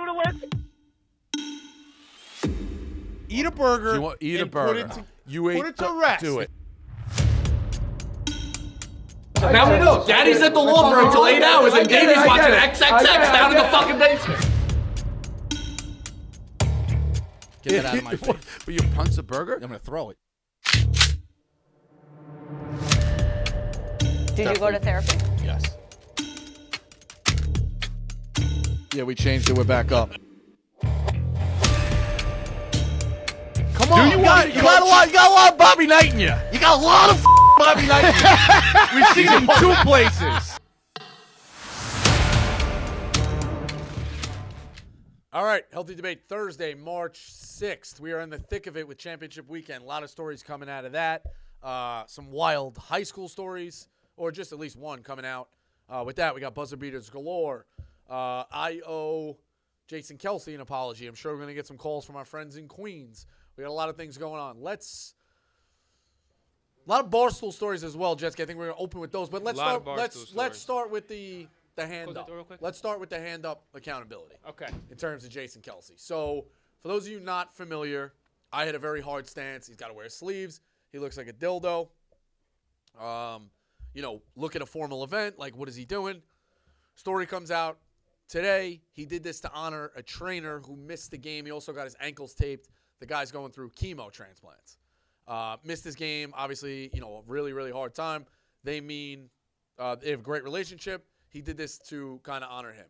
through the list? Eat a burger. You want, eat a burger. Put it to, you ate, put it to rest. Do it. Now we know. Daddy's at the law firm until 8 hours, and Davey's watching XXX down in the fucking basement. Get that out of my face. Will you punch the burger? I'm gonna throw it. Did you go to therapy? Yes. Yeah, we changed it. We're back up. Come on, you got a lot of Bobby Knight in you. You got a lot of Bobby Knight in you. We've seen him two places. All right, Healthy Debate Thursday, March 6th. We are in the thick of it with Championship Weekend. A lot of stories coming out of that. Some wild high school stories, or just at least one coming out. With that, we got buzzer beaters galore. I owe Jason Kelsey an apology. I'm sure we're going to get some calls from our friends in Queens. We got a lot of things going on. Let's – a lot of Barstool stories as well, Jessica. I think we're going to open with those. But let's start with the hand up. Let's start with the hand up accountability. Okay. In terms of Jason Kelsey. So, for those of you not familiar, I had a very hard stance. He's got to wear sleeves. He looks like a dildo. You know, look at a formal event. Like, what is he doing? Story comes out today. He did this to honor a trainer who missed the game. He also got his ankles taped. The guy's going through chemo transplants. Missed his game. Obviously, you know, a really, really hard time. They mean they have a great relationship. He did this to kind of honor him.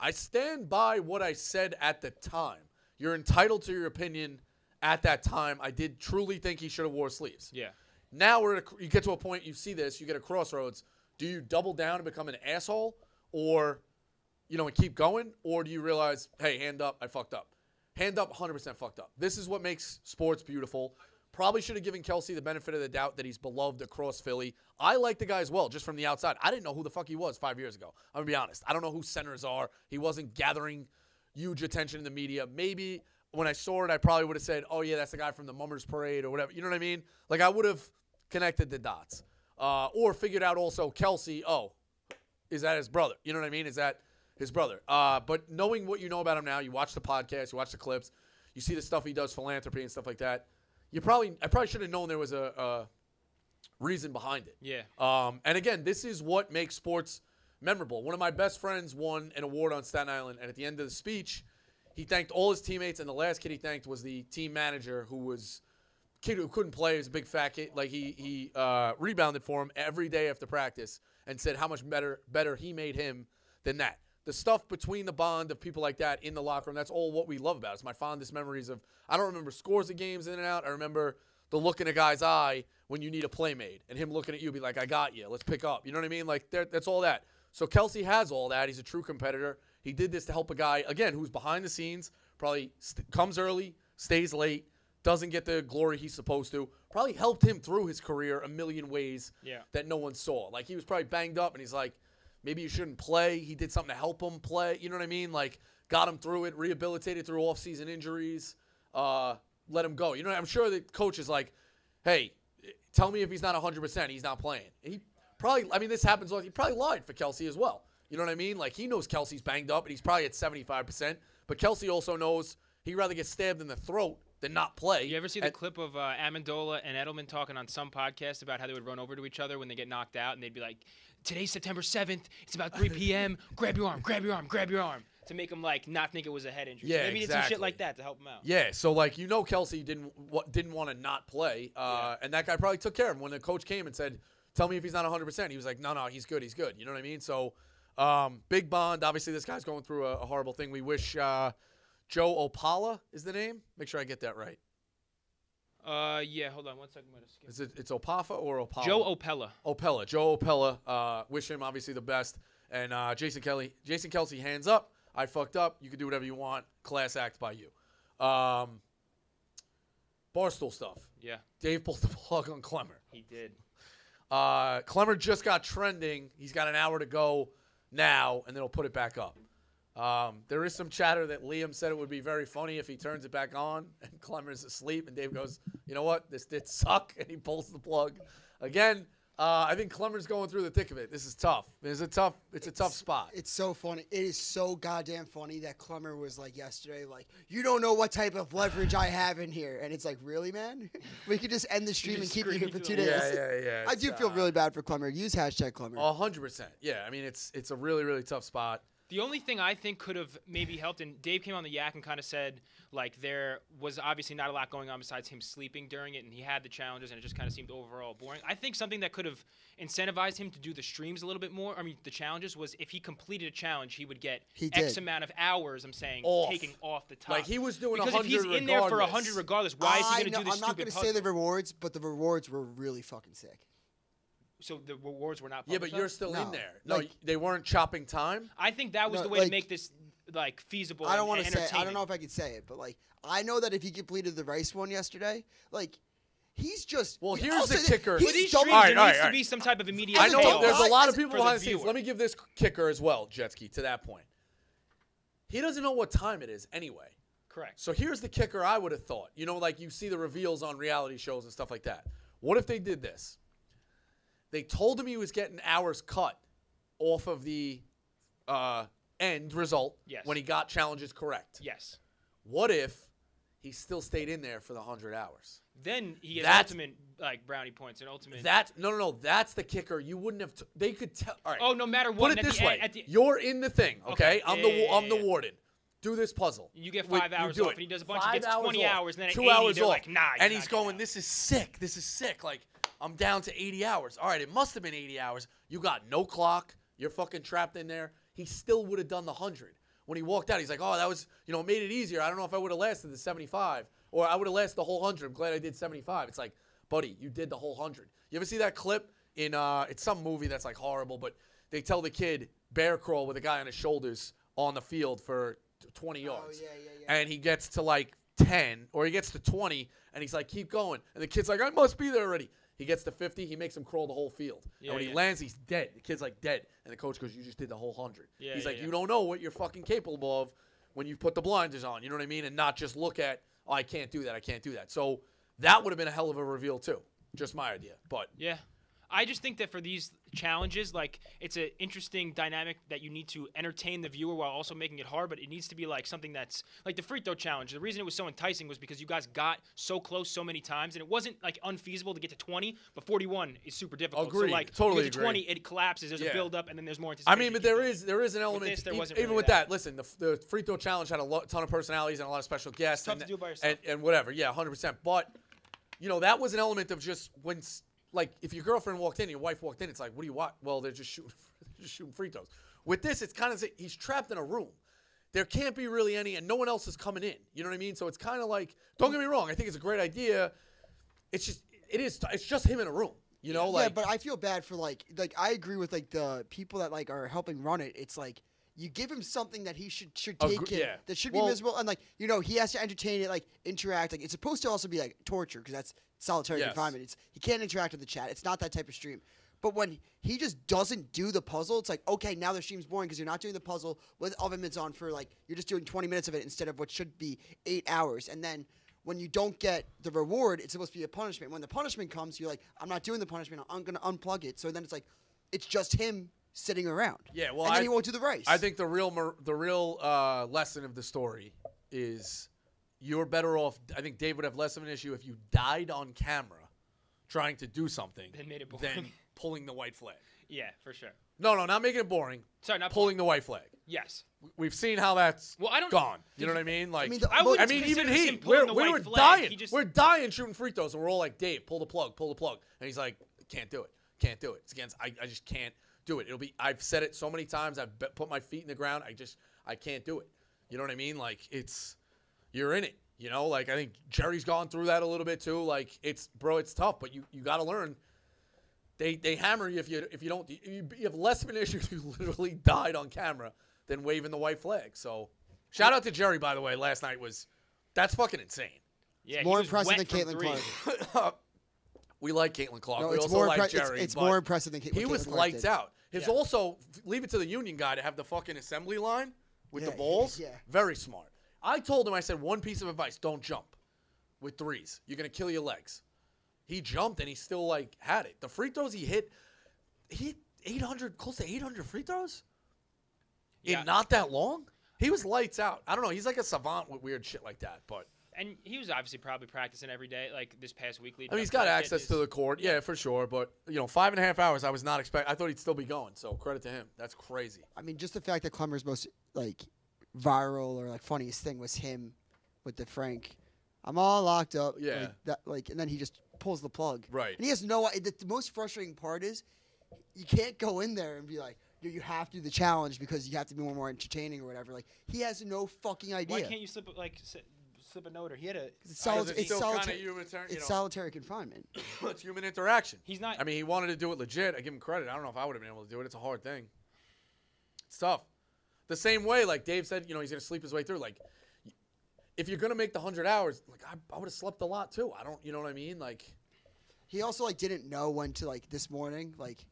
I stand by what I said at the time. You're entitled to your opinion at that time. I did truly think he should have wore sleeves. Yeah. Now we're at you get to a point, you see this, you get a crossroads. Do you double down and become an asshole or, you know, and keep going? Or do you realize, hey, hand up, I fucked up. Hand up, 100% fucked up. This is what makes sports beautiful. Probably should have given Kelsey the benefit of the doubt that he's beloved across Philly. I like the guy as well, just from the outside. I didn't know who the fuck he was 5 years ago. I'm going to be honest. I don't know who centers are. He wasn't gathering huge attention in the media. Maybe when I saw it, I probably would have said, oh, yeah, that's the guy from the Mummers Parade or whatever. You know what I mean? Like, I would have connected the dots. Or figured out also Kelsey, oh, is that his brother? You know what I mean? Is that his brother? But knowing what you know about him now, you watch the podcast, you watch the clips, you see the stuff he does, philanthropy and stuff like that. I probably should have known there was a reason behind it. Yeah. And again, this is what makes sports memorable. One of my best friends won an award on Staten Island, and at the end of the speech, he thanked all his teammates, and the last kid he thanked was the team manager who was a kid who couldn't play. He was a big fat kid. Like he rebounded for him every day after practice and said how much better he made him than that. The stuff between the bond of people like that in the locker room, that's all what we love about it. It's my fondest memories of, I don't remember scores of games in and out. I remember the look in a guy's eye when you need a play made and him looking at you be like, I got you. Let's pick up. You know what I mean? Like, that's all that. So Kelsey has all that. He's a true competitor. He did this to help a guy, again, who's behind the scenes, probably comes early, stays late, doesn't get the glory he's supposed to. Probably helped him through his career a million ways that no one saw. Like, he was probably banged up and he's like, maybe you shouldn't play. He did something to help him play. You know what I mean? Like, got him through it, rehabilitated through offseason injuries, let him go. You know, I'm sure the coach is like, hey, tell me if he's not 100%, he's not playing. And he probably, I mean, this happens, he probably lied for Kelsey as well. You know what I mean? Like, he knows Kelsey's banged up, and he's probably at 75%. But Kelsey also knows he'd rather get stabbed in the throat than not play. You ever see the clip of Amendola and Edelman talking on some podcast about how they would run over to each other when they get knocked out, and they'd be like, today's September 7th. It's about 3 p.m. Grab your arm, grab your arm, grab your arm. To make him, like, not think it was a head injury. Yeah, so maybe did some shit like that to help him out. Yeah, so, like, you know Kelsey didn't want to not play, and that guy probably took care of him. When the coach came and said, tell me if he's not 100%, he was like, no, he's good, he's good. You know what I mean? So, big bond. Obviously, this guy's going through a horrible thing. We wish Joe Opala is the name. Make sure I get that right. Yeah, hold on one second. It's Opafa or Opala? Joe Opella. Opella. Joe Opella. Wish him obviously the best. And Jason Kelsey, hands up. I fucked up. You can do whatever you want. Class act by you. Barstool stuff. Yeah. Dave pulled the plug on Clemmer. He did. Clemmer just got trending. He's got an hour to go now, and then he'll put it back up. There is some chatter that Liam said it would be very funny if he turns it back on and Clemmer's asleep and Dave goes, you know what, this did suck, and he pulls the plug. Again, I think Clemmer's going through the thick of it. This is tough. It's a tough spot. It's so funny. It is so goddamn funny that Clemmer was like yesterday, like, you don't know what type of leverage I have in here. And it's like, really, man? We could just end the stream and keep you here for 2 days. Yeah. I do feel really bad for Clemmer. Use hashtag Clemmer. 100%. Yeah, I mean, it's a really, really tough spot. The only thing I think could have maybe helped, and Dave came on the Yak and kind of said, like, there was obviously not a lot going on besides him sleeping during it, and he had the challenges, and it just kind of seemed overall boring. I think something that could have incentivized him to do the streams a little bit more, I mean, the challenges, was if he completed a challenge, he would get X amount of hours, I'm saying, taking off the top. Like, he was doing 100 regardless. Because if he's in there for 100 regardless, why is he going to do this stupid puzzle? I'm not going to say the rewards, but the rewards were really fucking sick. So the rewards were not. Yeah, but you're still in there. No, like, they weren't chopping time. I think that was the way, like, to make this like feasible. I don't want to say. I don't know if I could say it, but like I know that if he completed the rice one yesterday, like he's just. Well, here's the kicker. With these streams, there needs to be some type of immediate. I know there's a lot of people behind the scenes. Let me give this kicker as well, Jetski. To that point, he doesn't know what time it is anyway. Correct. So here's the kicker. I would have thought, you know, like you see the reveals on reality shows and stuff like that. What if they did this? They told him he was getting hours cut off of the end result when he got challenges correct. Yes. What if he still stayed in there for the 100 hours? Then he gets ultimate like brownie points and ultimate. No. That's the kicker. You wouldn't have. They could tell. All right. Oh, no matter what. Put it this way. You're in the thing. Okay. I'm the warden. Do this puzzle. You get 5 hours off, and he does a bunch. He gets 20 hours, and then 2 hours off. Like, nah. And he's going, this is sick. This is sick. Like. I'm down to 80 hours. All right, it must have been 80 hours. You got no clock. You're fucking trapped in there. He still would have done the 100. When he walked out, he's like, oh, that was, you know, made it easier. I don't know if I would have lasted the 75 or I would have lasted the whole 100. I'm glad I did 75. It's like, buddy, you did the whole 100. You ever see that clip in, it's some movie that's like horrible, but they tell the kid bear crawl with a guy on his shoulders on the field for 20 yards. Oh, yeah. And he gets to like 10 or he gets to 20 and he's like, keep going. And the kid's like, I must be there already. He gets to 50. He makes him crawl the whole field. Yeah, and when he lands, he's dead. The kid's like dead. And the coach goes, you just did the whole 100. Yeah, he's like, you don't know what you're fucking capable of when you put the blinders on. You know what I mean? And not just look at, oh, I can't do that. I can't do that. So that would have been a hell of a reveal too. Just my idea. But yeah. I just think that for these challenges, like, it's an interesting dynamic that you need to entertain the viewer while also making it hard, but it needs to be, like, something that's, like, the free throw challenge. The reason it was so enticing was because you guys got so close so many times, and it wasn't, like, unfeasible to get to 20, but 41 is super difficult. Agreed. So, like, totally you get to 20, it collapses, there's a build-up, and then there's more anticipation. I mean, but there is an element, with this, even really with that. Listen, the free throw challenge had a ton of personalities and a lot of special guests. It's tough to do by yourself. And whatever, yeah, 100%. But, you know, that was an element of just when... Like, if your girlfriend walked in, your wife walked in, it's like, what do you want? Well, they're just shooting free throws. With this, it's kind of like he's trapped in a room. There can't be really any, and no one else is coming in. You know what I mean? So it's kind of like, don't get me wrong, I think it's a great idea. It's just, it's just him in a room. You know, like. Yeah, but I feel bad for like I agree with like the people that like are helping run it. It's like. You give him something that he should take in, that should be miserable, and like, you know, he has to entertain it, like interact. Like, it's supposed to also be like torture because that's solitary confinement. It's, he can't interact with the chat. It's not that type of stream. But when he just doesn't do the puzzle, it's like, okay, now the stream's boring because you're not doing the puzzle with oven mitts on for like, you're just doing 20 minutes of it instead of what should be 8 hours. And then when you don't get the reward, it's supposed to be a punishment. When the punishment comes, you're like, I'm not doing the punishment. I'm going to unplug it. So then it's like, it's just him. Sitting around. Yeah, well, and then he won't do the race. I think the real lesson of the story is you're better off. I think Dave would have less of an issue if you died on camera trying to do something than pulling the white flag. Yeah, for sure. No, not making it boring. Sorry, not pulling the white flag. Yes. We've seen how that's gone. You know what I mean? Like, I mean even he. We were dying. We're dying shooting free throws, and we're all like, Dave, pull the plug. And he's like, can't do it. It's against, I just can't. Do it. It'll be. I've said it so many times. I've put my feet in the ground. I can't do it. You know what I mean? Like, it's, you're in it. You know, like, I think Jerry's gone through that a little bit too. Like, it's, bro, it's tough. But you got to learn. They hammer you if you don't. You have less of an issue if you literally died on camera than waving the white flag. So, shout out to Jerry, by the way. Last night was, that's fucking insane. Yeah, more impressive than Caitlin Clark. We like Caitlin Clark. No, we also like Jerry. It's more impressive than Caitlin Clark. He was lights out. His also, leave it to the union guy to have the fucking assembly line with the balls. Yeah. Very smart. I told him, I said, one piece of advice, don't jump with threes. You're going to kill your legs. He jumped and he still like had it. The free throws he hit, close to 800 free throws in not that long. He was lights out. I don't know. He's like a savant with weird shit like that, but. And he was obviously probably practicing every day, like this past week. I mean, he's got access to the court, yeah, for sure. But, you know, 5.5 hours, I was not expecting. I thought he'd still be going, so credit to him. That's crazy. I mean, just the fact that Clemmer's most, like, viral or, like, funniest thing was him with the Frank. I'm all locked up. Yeah. And then he just pulls the plug. Right. And he has no idea. The most frustrating part is you can't go in there and be like, you have to do the challenge because you have to be more entertaining or whatever. Like, he has no fucking idea. Why can't you slip, like, slip a note, or he had a solitary confinement. It's human interaction. He's not. I mean, he wanted to do it legit. I give him credit. I don't know if I would have been able to do it. It's a hard thing. It's tough. The same way, like Dave said, you know, he's gonna sleep his way through. Like, if you're gonna make the 100 hours, like I would have slept a lot too. I don't, you know what I mean? Like, he also like didn't know when to like this morning. Like,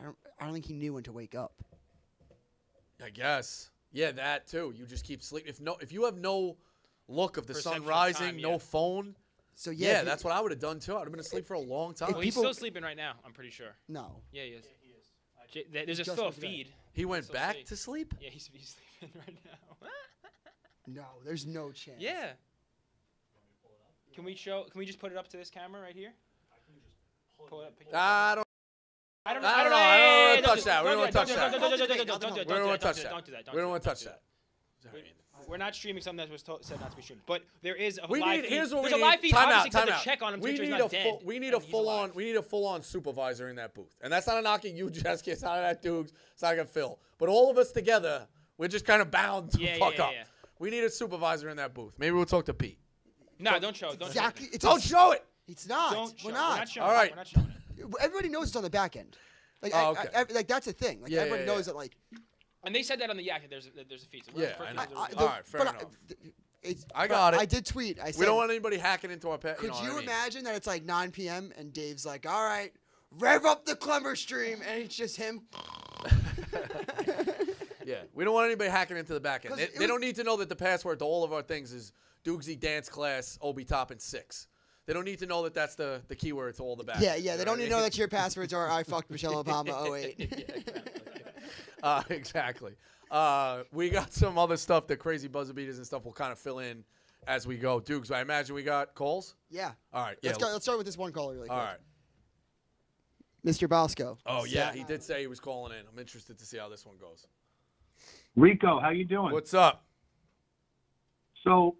I don't think he knew when to wake up. I guess. Yeah, that too. You just keep sleeping. If you have no look of the sun rising, time, no phone. So yeah, that's what I would have done too. I would have been asleep for a long time. Well, he's still sleeping right now, I'm pretty sure. No. Yeah, he is. Yeah, he is. There's just still a feed. He went back to sleep? Yeah, he's sleeping right now. No, there's no chance. Yeah. Can we just put it up to this camera right here? I can just pull it up. I don't know. I don't want to touch that. We don't want to touch that. We don't want to touch that. We don't want to touch that. We're not streaming something that was said not to be streamed, but there is a live feed. Here's what we need. There's a live feed. Obviously, to check on him. We need a full-on supervisor in that booth, and that's not a knock at you, Jessica. It's not a knock at Dukes. It's not a knock at Phil. But all of us together, we're just kind of bound to fuck up. Yeah. We need a supervisor in that booth. Maybe we'll talk to Pete. No, don't show it. Exactly. Don't show it. It's not. We're not. All right. We're not showing it. Everybody knows it's on the back end. Like that's a thing. Like everybody knows that. Like. And they said that on the Yak, there's a feed. So all right, fair enough. I got it. I did tweet. I said, we don't want anybody hacking into our pet. Could you imagine that it's like 9 p.m. and Dave's like, all right, rev up the Clemmer stream, and it's just him. Yeah, we don't want anybody hacking into the back end. They don't need to know that the password to all of our things is Doogsy Dance Class, Obi Toppin 6. They don't need to know that that's the keyword to all the back. Yeah, they don't need to know that your passwords are I fucked Michelle Obama 08. Yeah, exactly. Exactly. We got some other stuff, the crazy buzzer beaters and stuff will kind of fill in as we go. Dukes, I imagine we got calls? Yeah. All right. Yeah. Let's start with this one caller really quick. All right. Mr. Bosco. Oh, yeah. He did say he was calling in. I'm interested to see how this one goes. Rico, how you doing? What's up? So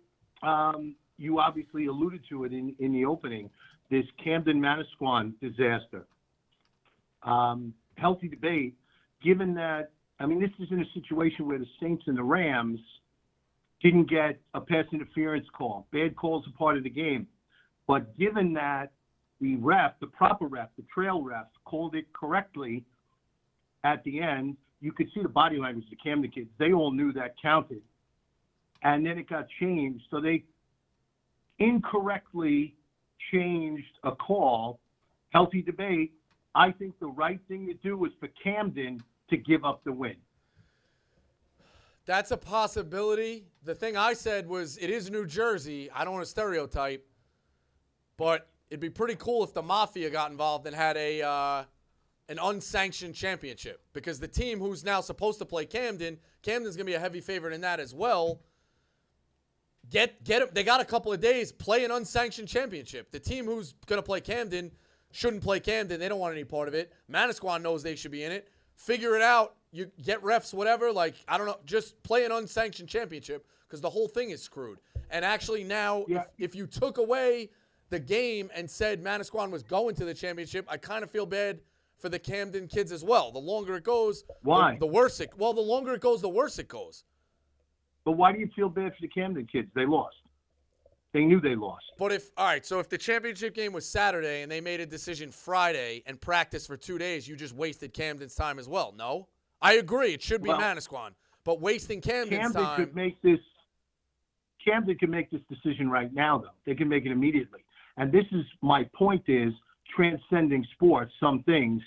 you obviously alluded to it in the opening, this Camden Manasquan disaster. Healthy debate. Given that, I mean, this is in a situation where the Saints and the Rams didn't get a pass interference call. Bad calls are part of the game. But given that the ref, the proper ref, the trail ref, called it correctly at the end, you could see the body language of the Camden kids. They all knew that counted. And then it got changed. So they incorrectly changed a call. Healthy debate. I think the right thing to do was for Camden to give up the win. That's a possibility. The thing I said was it is New Jersey. I don't want to stereotype, but it'd be pretty cool if the Mafia got involved and had a an unsanctioned championship, because the team who's now supposed to play Camden's going to be a heavy favorite in that as well. Get it. They got a couple of days, play an unsanctioned championship. The team who's going to play Camden shouldn't play Camden. They don't want any part of it. Manasquan knows they should be in it. Figure it out. You get refs, whatever. Like, I don't know. Just play an unsanctioned championship because the whole thing is screwed. And actually now, if you took away the game and said Manasquan was going to the championship, I kind of feel bad for the Camden kids as well. The longer it goes, the worse it – well, the longer it goes, the worse it goes. But why do you feel bad for the Camden kids? They lost. They knew they lost. But if the championship game was Saturday and they made a decision Friday and practiced for 2 days, you just wasted Camden's time as well. No, I agree. It should be Manasquan, but wasting Camden time. Camden could make this decision right now, though. They can make it immediately. And this is my point: is transcending sports. Some things.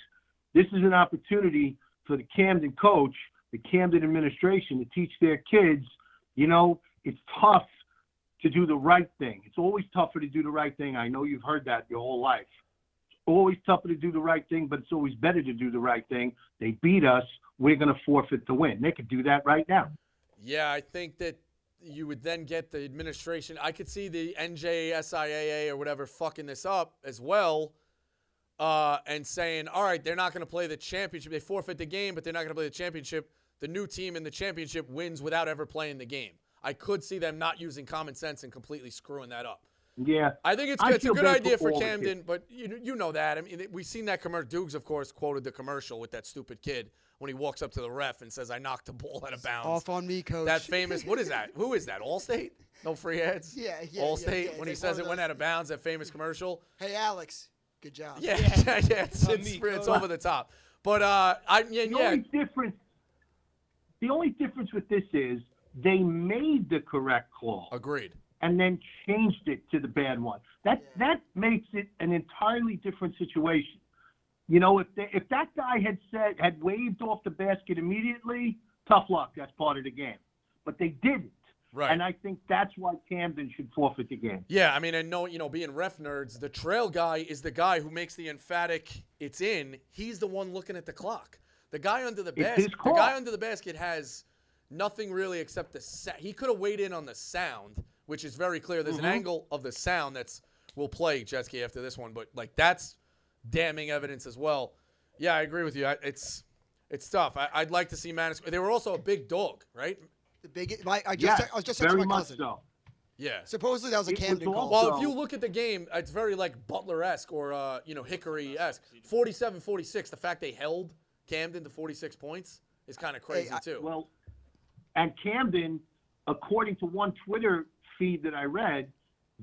This is an opportunity for the Camden coach, the Camden administration, to teach their kids. You know, it's tough to do the right thing. It's always tougher to do the right thing. I know you've heard that your whole life. It's always tougher to do the right thing, but it's always better to do the right thing. They beat us. We're going to forfeit to win. They could do that right now. Yeah, I think that you would then get the administration. I could see the NJSIAA or whatever fucking this up as well, and saying, all right, they're not going to play the championship. They forfeit the game, but they're not going to play the championship. The new team in the championship wins without ever playing the game. I could see them not using common sense and completely screwing that up. Yeah. I think it's a good idea for Camden, but you know that. I mean, we've seen that commercial. Dukes, of course, quoted the commercial with that stupid kid when he walks up to the ref and says, I knocked the ball out of bounds. Off on me, coach. That famous, what is that? Who is that? Allstate? No free ads? Yeah. Allstate, when he says it went out of bounds, that famous commercial. Hey, Alex, good job. Yeah. It's over the top. But, the only difference with this is, they made the correct call. Agreed. And then changed it to the bad one. That makes it an entirely different situation. You know, if that guy had waved off the basket immediately, tough luck. That's part of the game. But they didn't. Right. And I think that's why Camden should forfeit the game. Yeah, I mean, and being ref nerds, the trail guy is the guy who makes the emphatic "it's in." He's the one looking at the clock. The guy under the basket has nothing really except the sound. He could have weighed in on the sound, which is very clear. There's an angle of the sound we'll play, Jetski, after this one. But, that's damning evidence as well. Yeah, I agree with you. It's tough. I'd like to see Madison. They were also a big dog, right? The biggest. I was just talking to my cousin. So. Yeah. Supposedly that was a Camden call. Well, if you look at the game, it's very, Butler-esque or, Hickory-esque. 47-46, the fact they held Camden to 46 points is kind of crazy, too. Well, and Camden, according to one Twitter feed that I read,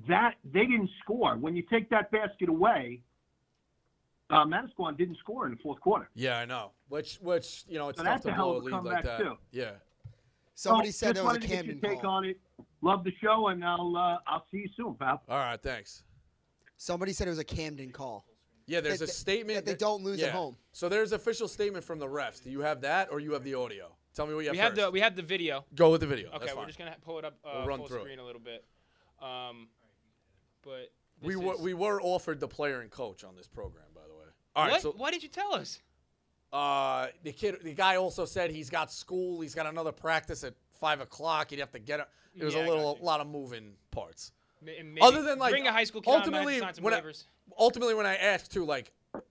that they didn't score. When you take that basket away, Manasquan didn't score in the fourth quarter. Yeah, I know. Which it's so tough to blow a lead like that. Too. Yeah. Somebody said there was a Camden call. Take on it. Love the show, and I'll see you soon, pal. All right, thanks. Somebody said it was a Camden call. Yeah, there's a statement that they don't lose at home. So there's official statement from the refs. Do you have that, or you have the audio? Tell me what you have first. We have the video. Go with the video. Okay, that's fine. We're just going to pull it up full screen a little bit. But we were offered the player and coach on this program, by the way. All right. What? So, why did you tell us? The guy also said he's got school. He's got another practice at 5 o'clock. He'd have to get up. There was a lot of moving parts. Other than, bring a high school kid on some waivers. Ultimately, when I asked, too,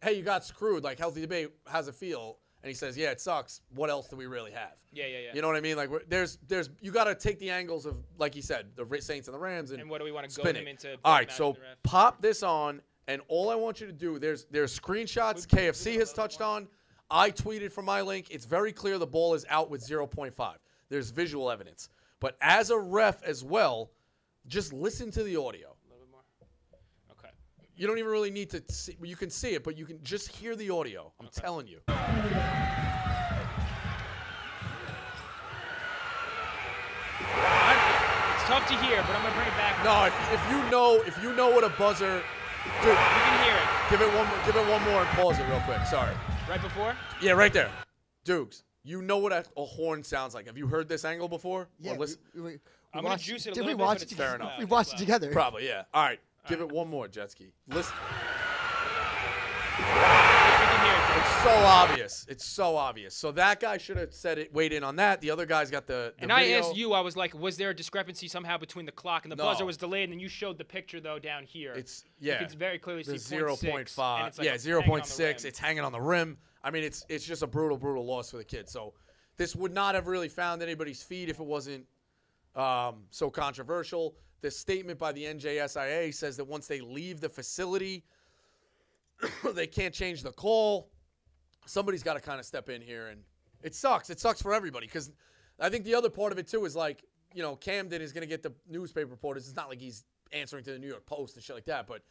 hey, you got screwed. Healthy debate, how's it feel? And he says, yeah, it sucks. What else do we really have? Yeah. You know what I mean? There's you got to take the angles of, like he said, the Saints and the Rams. And what do we want to go them into? All right, so pop this on, and all I want you to do, there's screenshots KFC has touched on. I tweeted from my link. It's very clear the ball is out with 0.5. There's visual evidence. But as a ref as well, just listen to the audio. A little bit more. Okay. You don't even really need to see. You can see it, but you can just hear the audio. I'm telling you. It's tough to hear, but I'm gonna bring it back. No, if you know what a buzzer, dude, you can hear it. Give it one more and pause it real quick. Sorry. Right before? Yeah, right there. Dukes, you know what a horn sounds like. Have you heard this angle before? Yeah. I'm gonna juice it a little bit. It's fair enough. We watched it together. Probably, yeah. All right, give it one more, Jetski. Listen. It's so obvious. It's so obvious. So that guy should have said it, weighed in on that. The other guy's got the And video. I asked you, I was like, was there a discrepancy somehow between the clock and the buzzer was delayed? And then you showed the picture, though, down here. It's very clearly the 0.5. It's 0.6. It's hanging on the rim. I mean, it's just a brutal, brutal loss for the kid. So this would not have really found anybody's feet if it wasn't so controversial. The statement by the NJSIA says that once they leave the facility, they can't change the call. Somebody's got to kind of step in here, and it sucks. It sucks for everybody because I think the other part of it, too, is Camden is going to get the newspaper reporters. It's not like he's answering to the New York Post and shit like that, but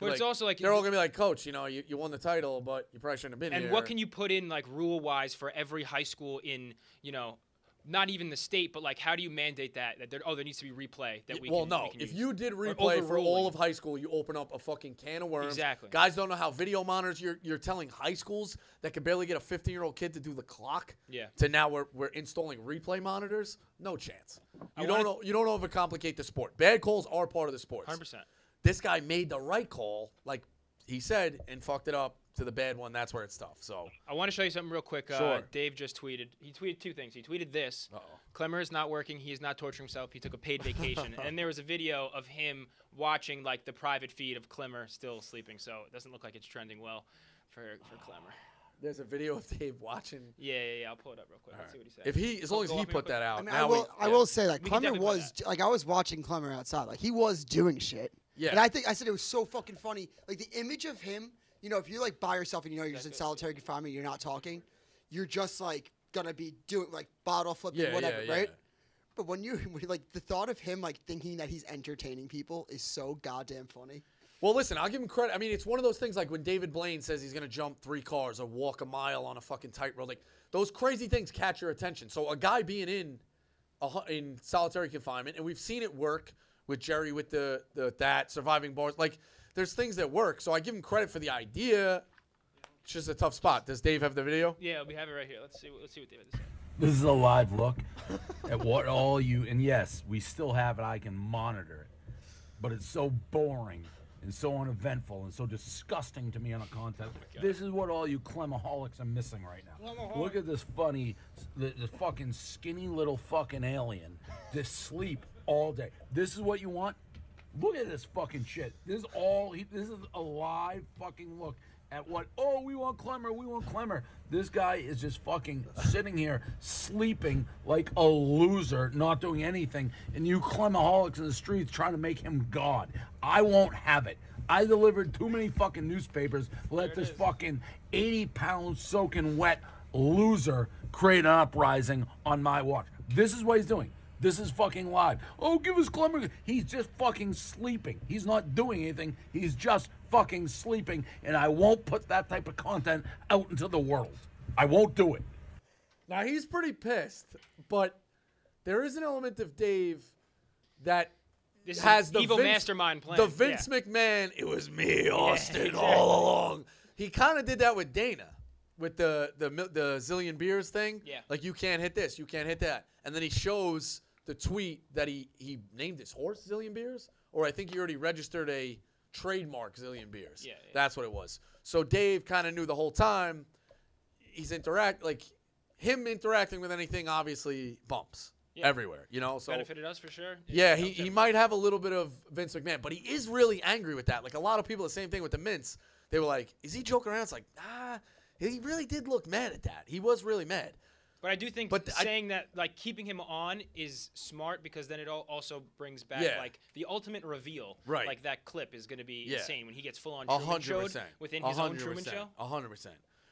it's also they're all going to be like, Coach, you won the title, but you probably shouldn't have been here. And what can you put in, rule-wise for every high school in, not even the state, but like, how do you mandate that there, oh, there needs to be replay that we can Well, no, if you did replay for all of high school, you open up a fucking can of worms. Exactly. Guys don't know how video monitors, you're telling high schools that can barely get a 15-year-old kid to do the clock. Yeah. To now we're installing replay monitors? No chance. You don't overcomplicate the sport. Bad calls are part of the sport. 100%. This guy made the right call, like he said, and fucked it up. To the bad one, that's where it's tough. So I want to show you something real quick. Sure. Dave just tweeted. He tweeted two things. He tweeted this. Clemmer is not working. He is not torturing himself. He took a paid vacation. And there was a video of him watching like the private feed of Clemmer still sleeping. So it doesn't look like it's trending well for Clemmer. There's a video of Dave watching. Yeah. I'll pull it up real quick. Let's see what he said. If he, as long as he put that out. I mean, I will say that Clemmer was like, I was watching Clemmer outside. Like he was doing shit. Yeah. And I think I said it was so fucking funny. Like the image of him. You know, if you're like by yourself and you know you're just in solitary confinement, you're not talking, you're just like gonna be doing like bottle flipping, whatever, right? But when you like the thought of him like thinking that he's entertaining people is so goddamn funny. Well, listen, I'll give him credit. I mean, it's one of those things like when David Blaine says he's gonna jump 3 cars or walk a mile on a fucking tightrope, like those crazy things catch your attention. So a guy being in solitary confinement, and we've seen it work with Jerry with that surviving bars, like. There's things that work, so I give him credit for the idea. It's just a tough spot. Does Dave have the video? Yeah, we have it right here. Let's see what David said. This is a live look at what all you, and yes, we still have it. I can monitor it, but it's so boring and so uneventful and so disgusting to me on a content. Oh, this is what all you Clemaholics are missing right now. Look at this funny, the fucking skinny little fucking alien. This sleep all day. This is what you want? Look at this fucking shit. This is all. This is a live fucking look at what. Oh, we want Clemmer. We want Clemmer. This guy is just fucking sitting here sleeping like a loser, not doing anything. And you Clemmerholics in the streets trying to make him God. I won't have it. I delivered too many fucking newspapers. Let this fucking 80-pound soaking wet loser create an uprising on my watch. This is what he's doing. This is fucking live. Oh, give us Clemmer. He's just fucking sleeping. He's not doing anything. He's just fucking sleeping. And I won't put that type of content out into the world. I won't do it. Now, he's pretty pissed, but there is an element of Dave that this has the evil mastermind plan. The Vince McMahon, it was me, Austin, all along. He kind of did that with Dana. With the zillion beers thing. Yeah. Like, you can't hit this. You can't hit that. And then he shows the tweet that he named his horse Zillion Beers. Or I think he already registered a trademark Zillion Beers. Yeah. That's what it was. So Dave kind of knew the whole time. He's like, him interacting with anything obviously bumps everywhere. You know? So benefited us for sure. Yeah, he might have a little bit of Vince McMahon. But he is really angry with that. Like, a lot of people, the same thing with the mints. They were like, is he joking around? It's like, nah. He really did look mad at that. He was really mad. But I do think saying that, like, keeping him on is smart because then it also brings back, like, the ultimate reveal. Right. Like, that clip is going to be insane when he gets full-on Truman Show within his own Truman Show. 100%.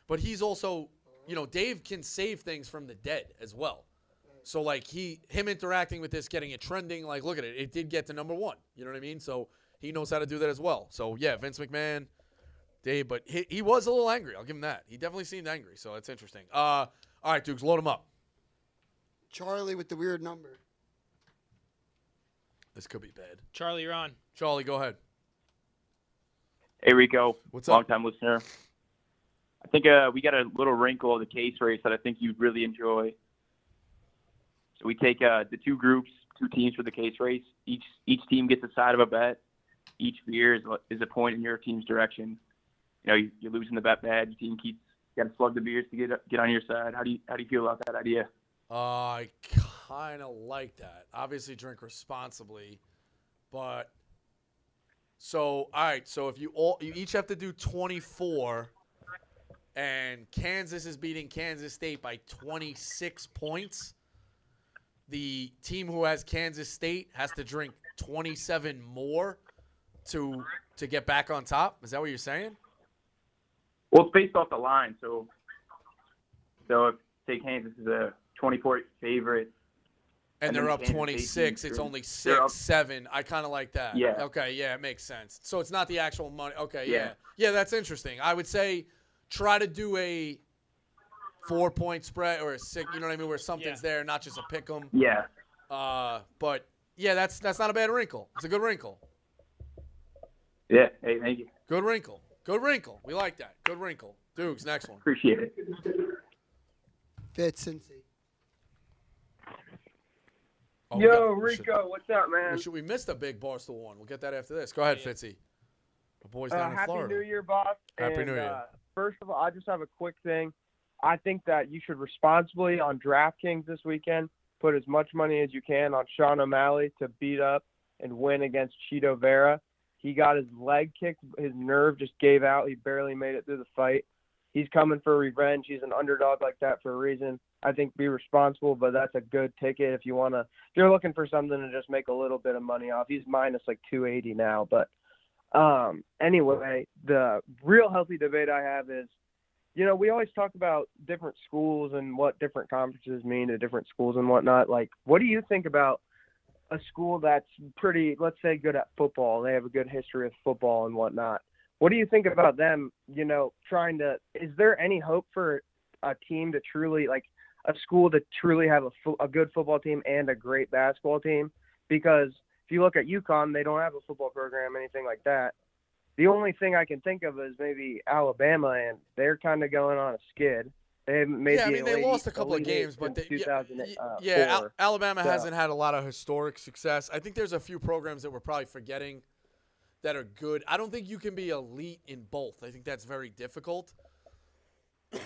But he's also, you know, Dave can save things from the dead as well. So, like, him interacting with this, getting it trending, like, look at it. It did get to #1. You know what I mean? So he knows how to do that as well. So, yeah, Vince McMahon. Dave, but he was a little angry. I'll give him that. He definitely seemed angry, so that's interesting. All right, Dukes, load him up. Charlie with the weird number. This could be bad. Charlie, you're on. Charlie, go ahead. Hey, Rico. What's up? Long-time listener. I think we got a little wrinkle of the case race that I think you'd really enjoy. So we take the two groups, two teams for the case race. Each team gets a side of a bet. Each beer is a point in your team's direction. You know, you're losing the bet bad. Your team keeps got to slug the beers to get on your side. How do you feel about that idea? I kind of like that. Obviously, drink responsibly, but so all right. So if you each have to do 24, and Kansas is beating Kansas State by 26 points. The team who has Kansas State has to drink 27 more to get back on top. Is that what you're saying? Well, it's based off the line, so if say Kansas is a 20-point favorite, and they're up Kansas 26, it's only 6-7. I kind of like that. Yeah. Okay. Yeah, it makes sense. So it's not the actual money. Okay. Yeah. Yeah, that's interesting. I would say try to do a 4-point spread or a six, you know what I mean, where something's there, not just a pick 'em. Yeah. But yeah, that's not a bad wrinkle. It's a good wrinkle. Yeah. Hey, thank you. Good wrinkle. Good wrinkle. We like that. Good wrinkle. Dukes, next one. Appreciate it. Fitz and oh, yo, Rico, what's up, man? We missed a big Barstool one. We'll get that after this. Go ahead, Fitzy. The boys down in Florida. Happy New Year, boss. Happy New Year. First of all, I just have a quick thing. I think that you should responsibly on DraftKings this weekend put as much money as you can on Sean O'Malley to beat up and win against Chito Vera. He got his leg kicked. His nerve just gave out. He barely made it through the fight. He's coming for revenge. He's an underdog like that for a reason. I think be responsible, but that's a good ticket if you want to. If you're looking for something to just make a little bit of money off, he's minus like 280 now. But anyway, the real healthy debate I have is, you know, we always talk about different schools and what different conferences mean to different schools and whatnot. Like, what do you think about a school that's pretty, let's say, good at football? They have a good history of football and whatnot. What do you think about them, you know, trying to – is there any hope for a team to truly – like a school to truly have a good football team and a great basketball team? Because if you look at UConn, they don't have a football program, anything like that. The only thing I can think of is maybe Alabama, and they're kind of going on a skid. They haven't made they lost a couple of games, but they, Alabama hasn't had a lot of historic success. I think there's a few programs that we're probably forgetting that are good. I don't think you can be elite in both. I think that's very difficult.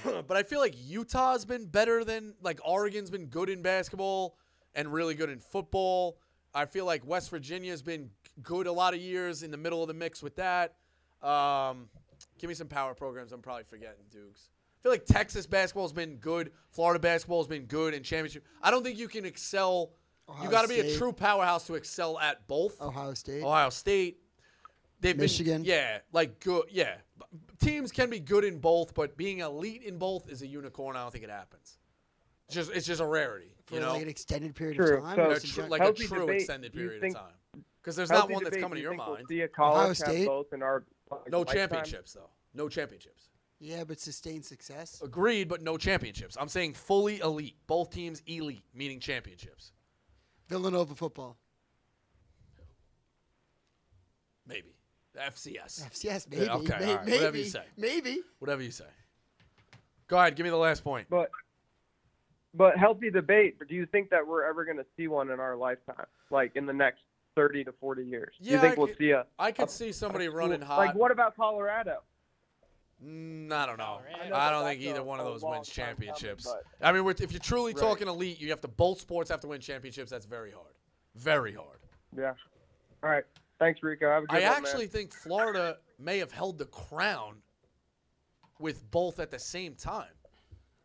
But I feel like Utah's been better than, like, Oregon's been good in basketball and really good in football. I feel like West Virginia's been good a lot of years, in the middle of the mix with that. Give me some power programs I'm probably forgetting, Dukes. I feel like Texas basketball's been good. Florida basketball's been good in championship. I don't think you can excel. You got to be a true powerhouse to excel at both. Ohio State. They've Michigan. Been, yeah, like good. Yeah, teams can be good in both, but being elite in both is a unicorn. I don't think it happens. It's just a rarity. You know, like an extended period of time, like a true extended period of time. Because there's not one that's coming to your mind. Ohio State. No championships though. No championships. Yeah, but sustained success. Agreed, but no championships. I'm saying fully elite. Both teams elite, meaning championships. Villanova football. Maybe. FCS. FCS, maybe. Yeah, okay, right. Whatever you say. Maybe. Whatever you say. Go ahead. Give me the last point. But healthy debate, do you think that we're ever going to see one in our lifetime, like in the next 30 to 40 years? Yeah, do you think I could see somebody running hot. Like, what about Colorado? I don't know. I don't think either one of those wins championships. I mean, if you're truly talking elite, you have to both sports have to win championships. That's very hard. Very hard. Yeah. All right. Thanks, Rico. Have a good one, man. I actually think Florida may have held the crown with both at the same time.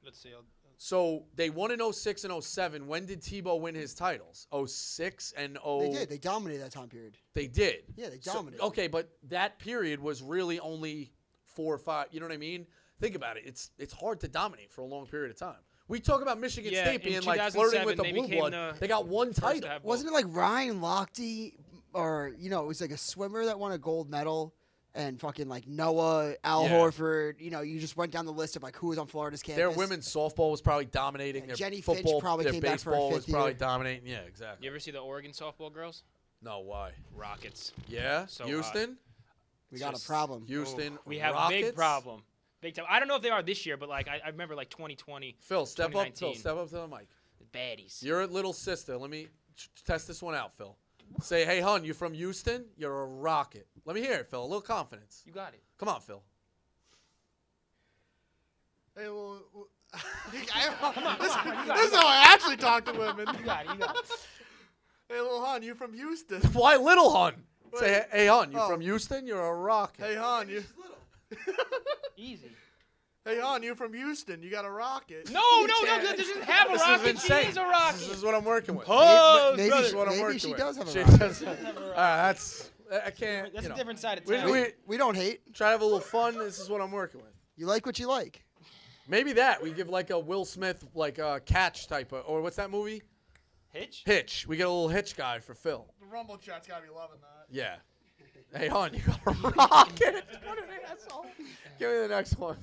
Let's see. So they won in 06 and 07. When did Tebow win his titles? 06 and 0. They did. They dominated that time period. They did. Yeah, they dominated. So, okay, but that period was really only 4 or 5. You know what I mean? Think about it. It's hard to dominate for a long period of time. We talk about Michigan State being like flirting with the blue blood. They got one title. Wasn't it like Ryan Lochte? Or, you know, it was like a swimmer that won a gold medal and fucking like Noah, Al Horford. You know, you just went down the list of like who was on Florida's campus. Their women's softball was probably dominating. Their Jenny football, Finch probably came back for a fifth year. Their baseball was probably dominating. Yeah, exactly. You ever see the Oregon softball girls? No, why? Rockets. Yeah? So Houston? We got a problem. Houston, we have Rockets? A big problem. Big time. I don't know if they are this year, but like I remember like 2020. Phil, step up. Phil, step up to the mic. The baddies. You're a little sister. Let me test this one out, Phil. Say, hey, hon, you from Houston? You're a rocket. Let me hear it, Phil. A little confidence. You got it. Come on, Phil. Hey, well, this is how I actually talk to women. You got it. You got it. Hey, little hon, you from Houston? Why, little hon? Wait. Say, hey, hon, you from Houston? You're a rocket. Hey, hon, you. Easy. Hey, hon, you from Houston? You got a rocket? No, that doesn't have a rocket. She is a rocket. This is what I'm working with. Oh, maybe she does have a rocket. All right, I can't. That's a different side of town. We don't hate. Try to have a little fun. This is what I'm working with. You like what you like. Maybe that we give like a Will Smith like catch type of, or what's that movie? Hitch. Hitch. We get a little Hitch guy for Phil. The Rumble Chat's gotta be loving that. Yeah. Hey, hon, you got a rocket. What an asshole. Give me the next one.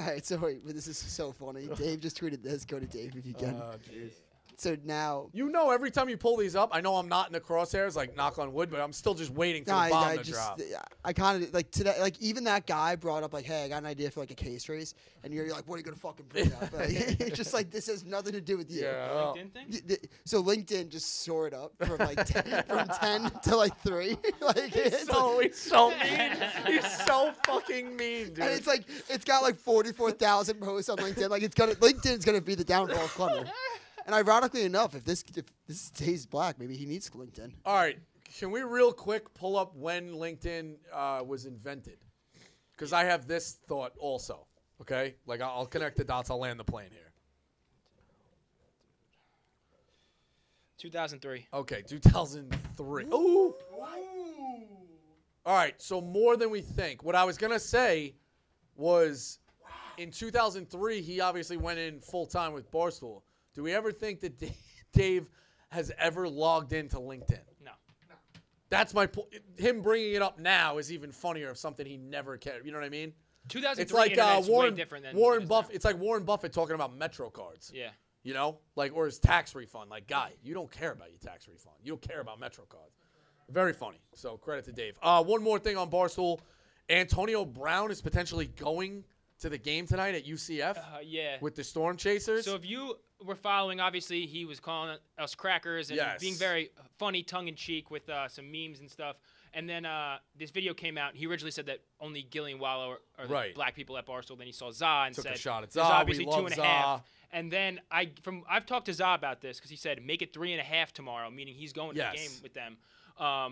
Alright, sorry, but this is so funny. Dave just tweeted this. Go to Dave if you can. Oh, jeez. So now... You know every time you pull these up, I know I'm not in the crosshairs, like knock on wood, but I'm still just waiting for the bomb to drop. I kind of, like today, like even that guy brought up like, hey, I got an idea for like a case race, and you're like, what are you going to fucking bring up? Like, just like, this has nothing to do with you. Yeah. LinkedIn thing? So LinkedIn just soared up from like from 10 to like 3. Like, he's so mean. He's so fucking mean, dude. And it's like, it's got like 44,000 posts on LinkedIn. Like, it's gonna, LinkedIn's going to be the downfall of Clutter. And ironically enough, if this stays black, maybe he needs LinkedIn. All right. Can we real quick pull up when LinkedIn was invented? Because I have this thought also. Okay? Like, I'll connect the dots. I'll land the plane here. 2003. Okay, 2003. Ooh. Ooh. All right, so more than we think. What I was going to say was in 2003, he obviously went in full-time with Barstool. Do we ever think that Dave has ever logged into LinkedIn? No. No. That's my point. Him bringing it up now is even funnier of something he never cared. You know what I mean? 2003 it's like Warren, way different than Warren Buffett. It's like Warren Buffett talking about Metro cards. Yeah. You know? Like, or his tax refund. Like, guy, you don't care about your tax refund. You don't care about Metro cards. Very funny. So, credit to Dave. One more thing on Barstool. Antonio Brown is potentially going to the game tonight at UCF. Yeah. With the Storm Chasers. So, if you... We're following, obviously, he was calling us crackers and being very funny, tongue-in-cheek with some memes and stuff. And then this video came out. He originally said that only Gillian Wallow are the black people at Barstool. Then he saw Za and said, a shot at Za. Obviously we love 2.5. And then I've talked to Za about this because he said, make it 3.5 tomorrow, meaning he's going to the game with them. I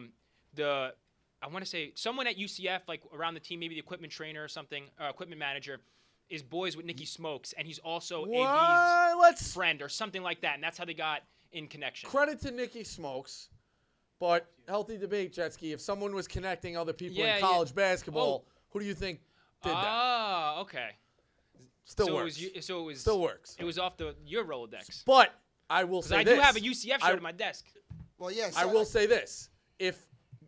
want to say someone at UCF, like around the team, maybe the equipment trainer or something, equipment manager, is boys with Nikki Smokes, and he's also AB's friend or something like that, and that's how they got in connection. Credit to Nikki Smokes, but healthy debate, Jetski. If someone was connecting other people in college basketball, who do you think did that? Ah, okay. Still works. Still works. It was off your Rolodex. But I will say this. I do have a UCF shirt on my desk. Well, yes. I will say this. If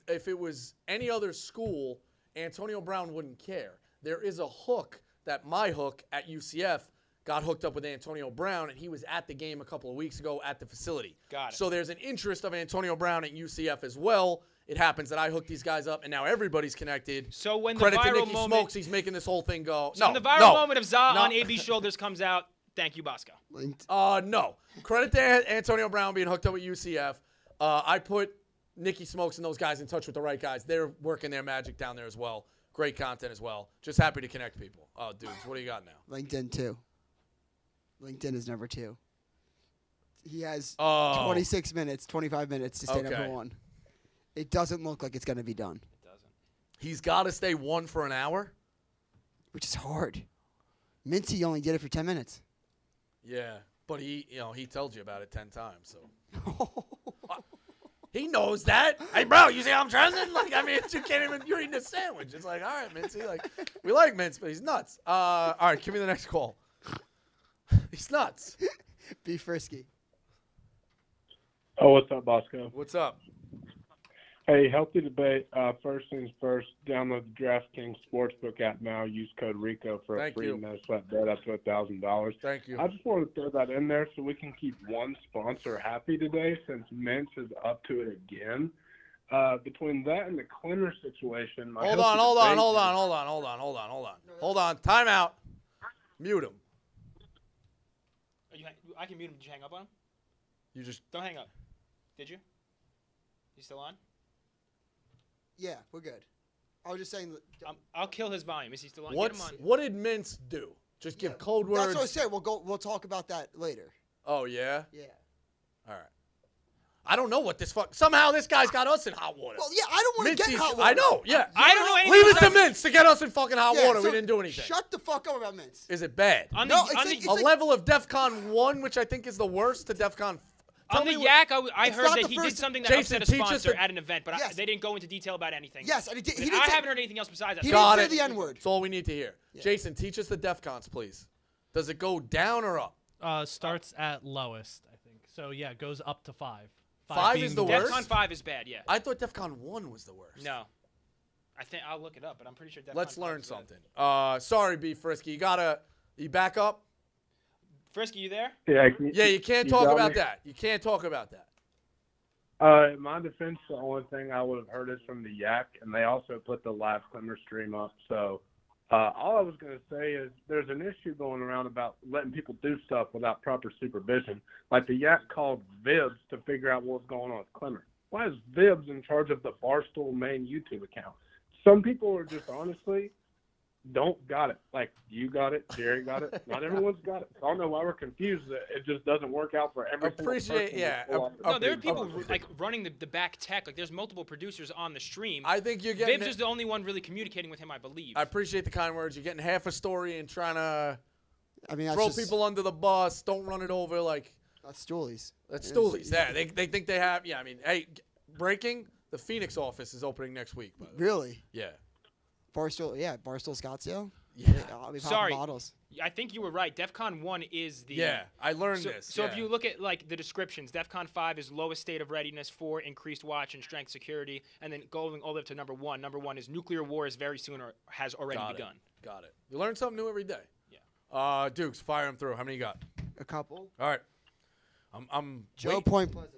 it was any other school, Antonio Brown wouldn't care. There is a hook that my hook at UCF got hooked up with Antonio Brown, and he was at the game a couple of weeks ago at the facility. Got it. So there's an interest of Antonio Brown at UCF as well. It happens that I hooked these guys up, and now everybody's connected. So when the viral moment... Credit to Nikki Smokes, he's making this whole thing go. So when the viral moment of Za on AB's shoulders comes out, thank you, Bosco. No. Credit to Antonio Brown being hooked up with UCF. I put Nikki Smokes and those guys in touch with the right guys. They're working their magic down there as well. Great content as well. Just happy to connect people. Oh, dudes, what do you got now? LinkedIn 2. LinkedIn is number 2. He has 26 minutes, 25 minutes to stay number 1. It doesn't look like it's going to be done. It doesn't. He's got to stay 1 for an hour? Which is hard. Mincy only did it for 10 minutes. Yeah, but he told you about it 10 times, so. He knows that. Hey, bro, you see how I'm dressing? Like, I mean, you can't even, you're eating a sandwich. It's like, all right, Mincy. Like, we like Mincy, but he's nuts. All right, give me the next call. He's nuts. Be frisky. Oh, what's up, Bosco? What's up? Hey, healthy debate. First things first, download the DraftKings Sportsbook app now. Use code RICO for a free no sweat bet up to $1,000. Thank you. I just want to throw that in there so we can keep one sponsor happy today since Mince is up to it again. Between that and the Clinner situation. Hold on. Time out. Mute him. I can mute him. Did you hang up on him? You just. Don't hang up. Did you? You still on? Yeah, we're good. I was just saying. I'll kill his volume. Is he still on? Get him on. What did Mince do? Just give code words. That's what I said. We'll talk about that later. Oh yeah. Yeah. All right. I don't know what this fuck. Somehow this guy's got us in hot water. Well, yeah, I don't want to get hot water. I know. Yeah. I don't know anything. Leave it to Mince to get us in fucking hot water. So we didn't do anything. Shut the fuck up about Mince. Is it bad? On no. It's like a level of DEFCON 1, which I think is the worst, to DEFCON 4. On the Yak, I heard that he did something that upset a sponsor at an event, but they didn't go into detail about anything. Yes, and I haven't heard anything else besides that. He didn't say the N-word. That's all we need to hear. Yeah. Jason, teach us the DEFCONs, please. Does it go down or up? Starts at lowest, I think. So, yeah, it goes up to 5. 5 is the worst? DEFCON 5 is bad, yeah. I thought DEFCON 1 was the worst. No. I'll look it up, but I'm pretty sure DEFCON 5 is bad. Let's learn something. Sorry, B. Frisky. You got to... You back up? Frisky, you there? Yeah, you can't talk about that. You can't talk about that. In my defense, the only thing I would have heard is from the Yak, and they also put the live Clemmer stream up. So all I was going to say is there's an issue going around about letting people do stuff without proper supervision. Like the Yak called Vibs to figure out what was going on with Clemmer. Why is Vibs in charge of the Barstool main YouTube account? Some people are just honestly don't got it. Like, you got it. Jerry got it. Not everyone's got it. I don't know why we're confused. It just doesn't work out for every person. Yeah. No, there are people like running the back tech. Like, there's multiple producers on the stream. I think you're getting Vibs is the only one really communicating with him, I believe. I appreciate the kind words. You're getting half a story and trying to throw people under the bus. Don't run it over. Like, that's Stoolies. That's Stoolies. Yeah, they think they have. Yeah, I mean, hey, breaking, the Phoenix office is opening next week. By the way. Really? Yeah. Barstool, yeah, Barstool Scottsdale. Yeah. Sorry. Models. I think you were right. DEFCON 1 is the. Yeah, I learned this. So if you look at like the descriptions, DEFCON 5 is lowest state of readiness for increased watch and strength security, and then going all the way to number one. Number one is nuclear war is very soon or has already begun. Got it. You learn something new every day. Yeah. Dukes, fire them through. How many you got? A couple. All right. I'm Joe Point Pleasant.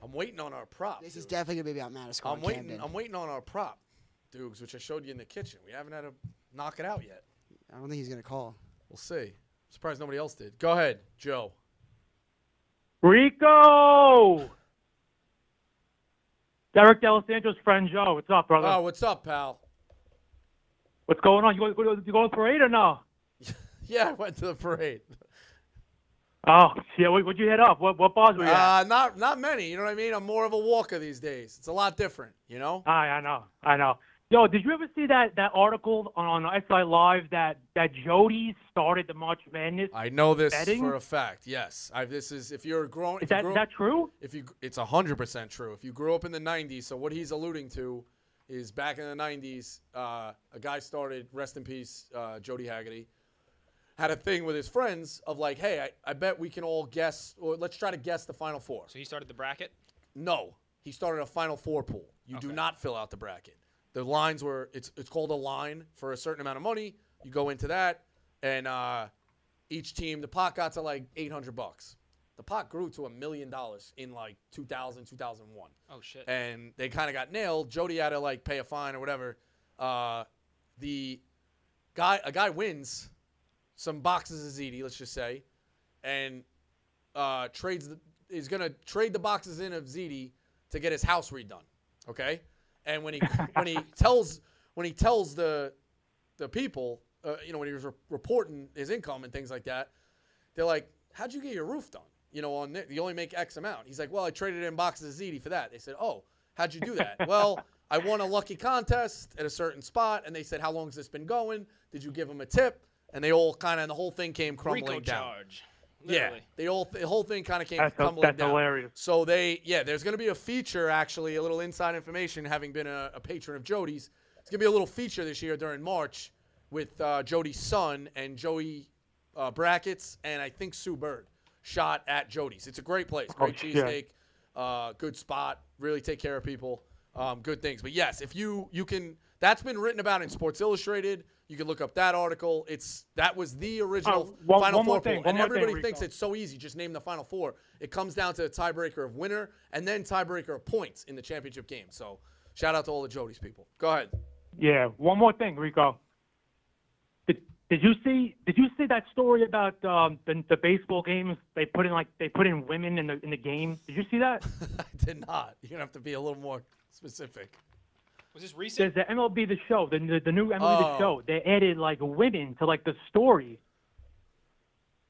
I'm waiting on our prop. This is definitely gonna be about Madison. I'm waiting on our prop. Dukes, which I showed you in the kitchen. We haven't had to knock it out yet. I don't think he's going to call. We'll see. I'm surprised nobody else did. Go ahead, Joe. Rico! Derek D'Alessandra's friend Joe. What's up, brother? Oh, what's up, pal? What's going on? You going to the parade or no? Yeah, I went to the parade. Oh, yeah. What'd you hit up? What bars were you at? Not many. You know what I mean? I'm more of a walker these days. It's a lot different, you know? I know. Yo, did you ever see that article on SI Live that Jody started the March Madness? I know this for a fact. Yes, this is if you're grown. Is that true? It's 100% true. If you grew up in the '90s, so what he's alluding to is back in the '90s, a guy started. Rest in peace, Jody Haggerty. Had a thing with his friends of like, hey, I bet we can all guess, or let's try to guess the Final Four. So he started the bracket? No, he started a Final Four pool. You do not fill out the bracket. The lines were, it's called a line for a certain amount of money. You go into that, and each team, the pot got to like $800. The pot grew to $1 million in like 2000, 2001. Oh, shit. And they kind of got nailed. Jody had to like pay a fine or whatever. A guy wins some boxes of ZD, let's just say, and is going to trade the boxes in of ZD to get his house redone. Okay. And when he tells the people, when he was reporting his income and things like that, they're like, "How'd you get your roof done? You only make X amount." He's like, "Well, I traded in boxes of ZD for that." They said, "Oh, how'd you do that?" "Well, I won a lucky contest at a certain spot." And they said, "How long's this been going? Did you give him a tip?" And they all the whole thing came crumbling Rico down. Charge. Literally. Yeah, the whole thing kind of came crumbling down. That's hilarious. So there's going to be a feature, actually, a little inside information, having been a patron of Jody's. It's going to be a little feature this year during March with Jody's son and Joey Brackets and I think Sue Bird shot at Jody's. It's a great place. Great cheesesteak, good spot, really take care of people, good things. But, yes, if you can – that's been written about in Sports Illustrated. You can look up that article. That was the original Final Four pool. And everybody thinks it's so easy. Just name the Final Four. It comes down to a tiebreaker of winner and then tiebreaker of points in the championship game. So shout out to all the Jody's people. Go ahead. Yeah. One more thing, Rico. Did you see that story about the baseball games? They put in women in the game. Did you see that? I did not. You're gonna have to be a little more specific. Was this recent? There's the MLB The Show, the new MLB The Show. They added, like, women to, like, the story.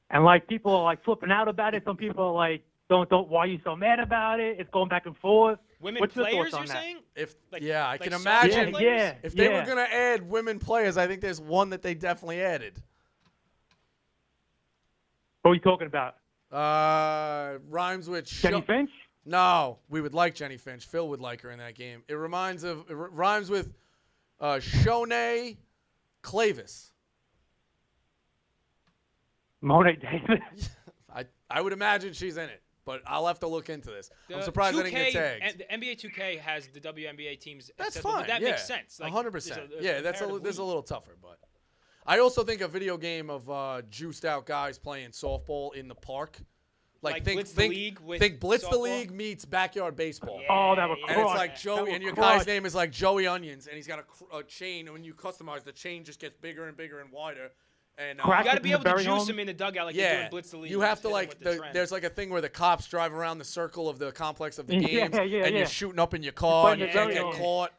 And, like, people are, like, flipping out about it. Some people are, like, why are you so mad about it? It's going back and forth. Women What's players, you're saying? I can imagine. Yeah, if they were going to add women players, I think there's one that they definitely added. What are you talking about? Rhymes with... Jenny Finch? No, we would like Jenny Finch. Phil would like her in that game. It rhymes with Shonay Clavis. Monet Davis. I would imagine she's in it, but I'll have to look into this. I'm surprised I didn't get tagged. The NBA 2K has the WNBA teams. That's fine. That makes sense. Like, 100%. There's a little tougher, but I also think a video game of juiced out guys playing softball in the park. Like think Blitz the League meets Backyard Baseball. Yeah, oh, that would crush. And it's like Joey, and your guy's name is like Joey Onions, and he's got a chain, and when you customize, the chain just gets bigger and bigger and wider. And you got to be able to juice him in the dugout like you're doing Blitz the League. You have to, like, there's like a thing where the cops drive around the circle of the complex of the games, and you're shooting up in your car, and you can't get caught.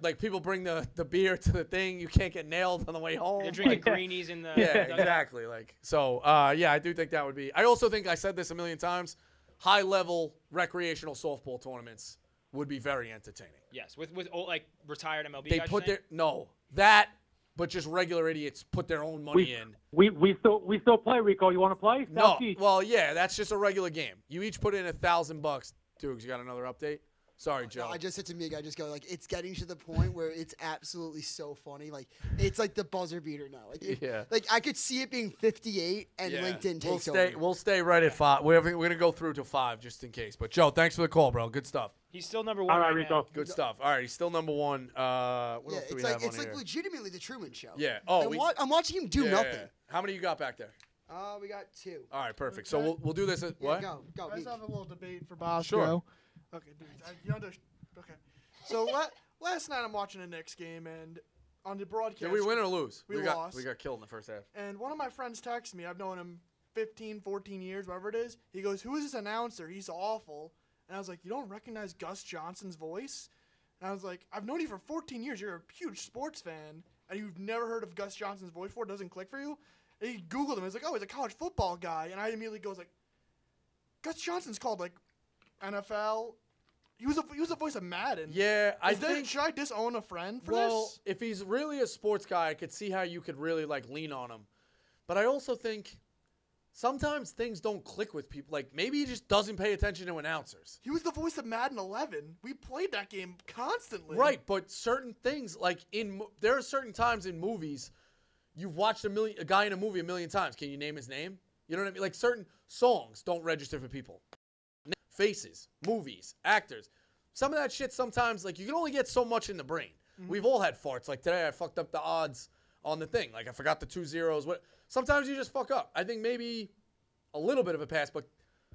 Like, people bring the beer to the thing. You can't get nailed on the way home. They're drinking greenies in the... Yeah, exactly. Like, so, yeah, I do think that would be... I also think, I said this a million times, high-level recreational softball tournaments would be very entertaining. Yes, with old, like, retired MLB guys. They put their... No, that... But just regular idiots put their own money in. We still play, Rico. You want to play? No. Well, yeah, that's just a regular game. You each put in $1,000 bucks. Dude, you got another update? Sorry, Joe. No, I just said to Mig, I just go, like, it's getting to the point where it's absolutely so funny. Like, it's like the buzzer beater now. Like, it, like I could see it being 58 and LinkedIn takes over. We'll stay right at 5. We're going to go through to 5 just in case. But, Joe, thanks for the call, bro. Good stuff. He's still #1. All right, Rico. Good stuff. All right, he's still #1. What else do we have on here? It's like legitimately the Truman Show. Yeah. Oh, I'm watching him do nothing. Yeah. How many you got back there? We got 2. All right, perfect. So we'll do this. What? Go. Let's have a little debate for Bosco. Sure. Okay, dude. Okay. So last night I'm watching the Knicks game, and on the broadcast, did we win or lose? We lost. We got killed in the first half. And one of my friends texted me. I've known him 15, 14 years, whatever it is. He goes, "Who is this announcer? He's awful." And I was like, "You don't recognize Gus Johnson's voice?" And I was like, "I've known you for 14 years. You're a huge sports fan, and you've never heard of Gus Johnson's voice before? It doesn't click for you?" And he Googled him. He's like, "Oh, he's a college football guy." And I immediately goes like, Gus Johnson's called, like, NFL. He was the voice of Madden. Yeah, should I disown a friend for this? Well, if he's really a sports guy, I could see how you could really, like, lean on him. But I also think... sometimes things don't click with people. Like, maybe he just doesn't pay attention to announcers. He was the voice of Madden 11. We played that game constantly. Right, but certain things, like, there are certain times in movies, you've watched a guy in a movie a million times. Can you name his name? You know what I mean? Like, certain songs don't register for people. Faces, movies, actors. Some of that shit sometimes, like, you can only get so much in the brain. Mm-hmm. We've all had farts. Like, today I fucked up the odds on the thing. Like, I forgot the 2 zeros. Sometimes you just fuck up. I think maybe a little bit of a pass, but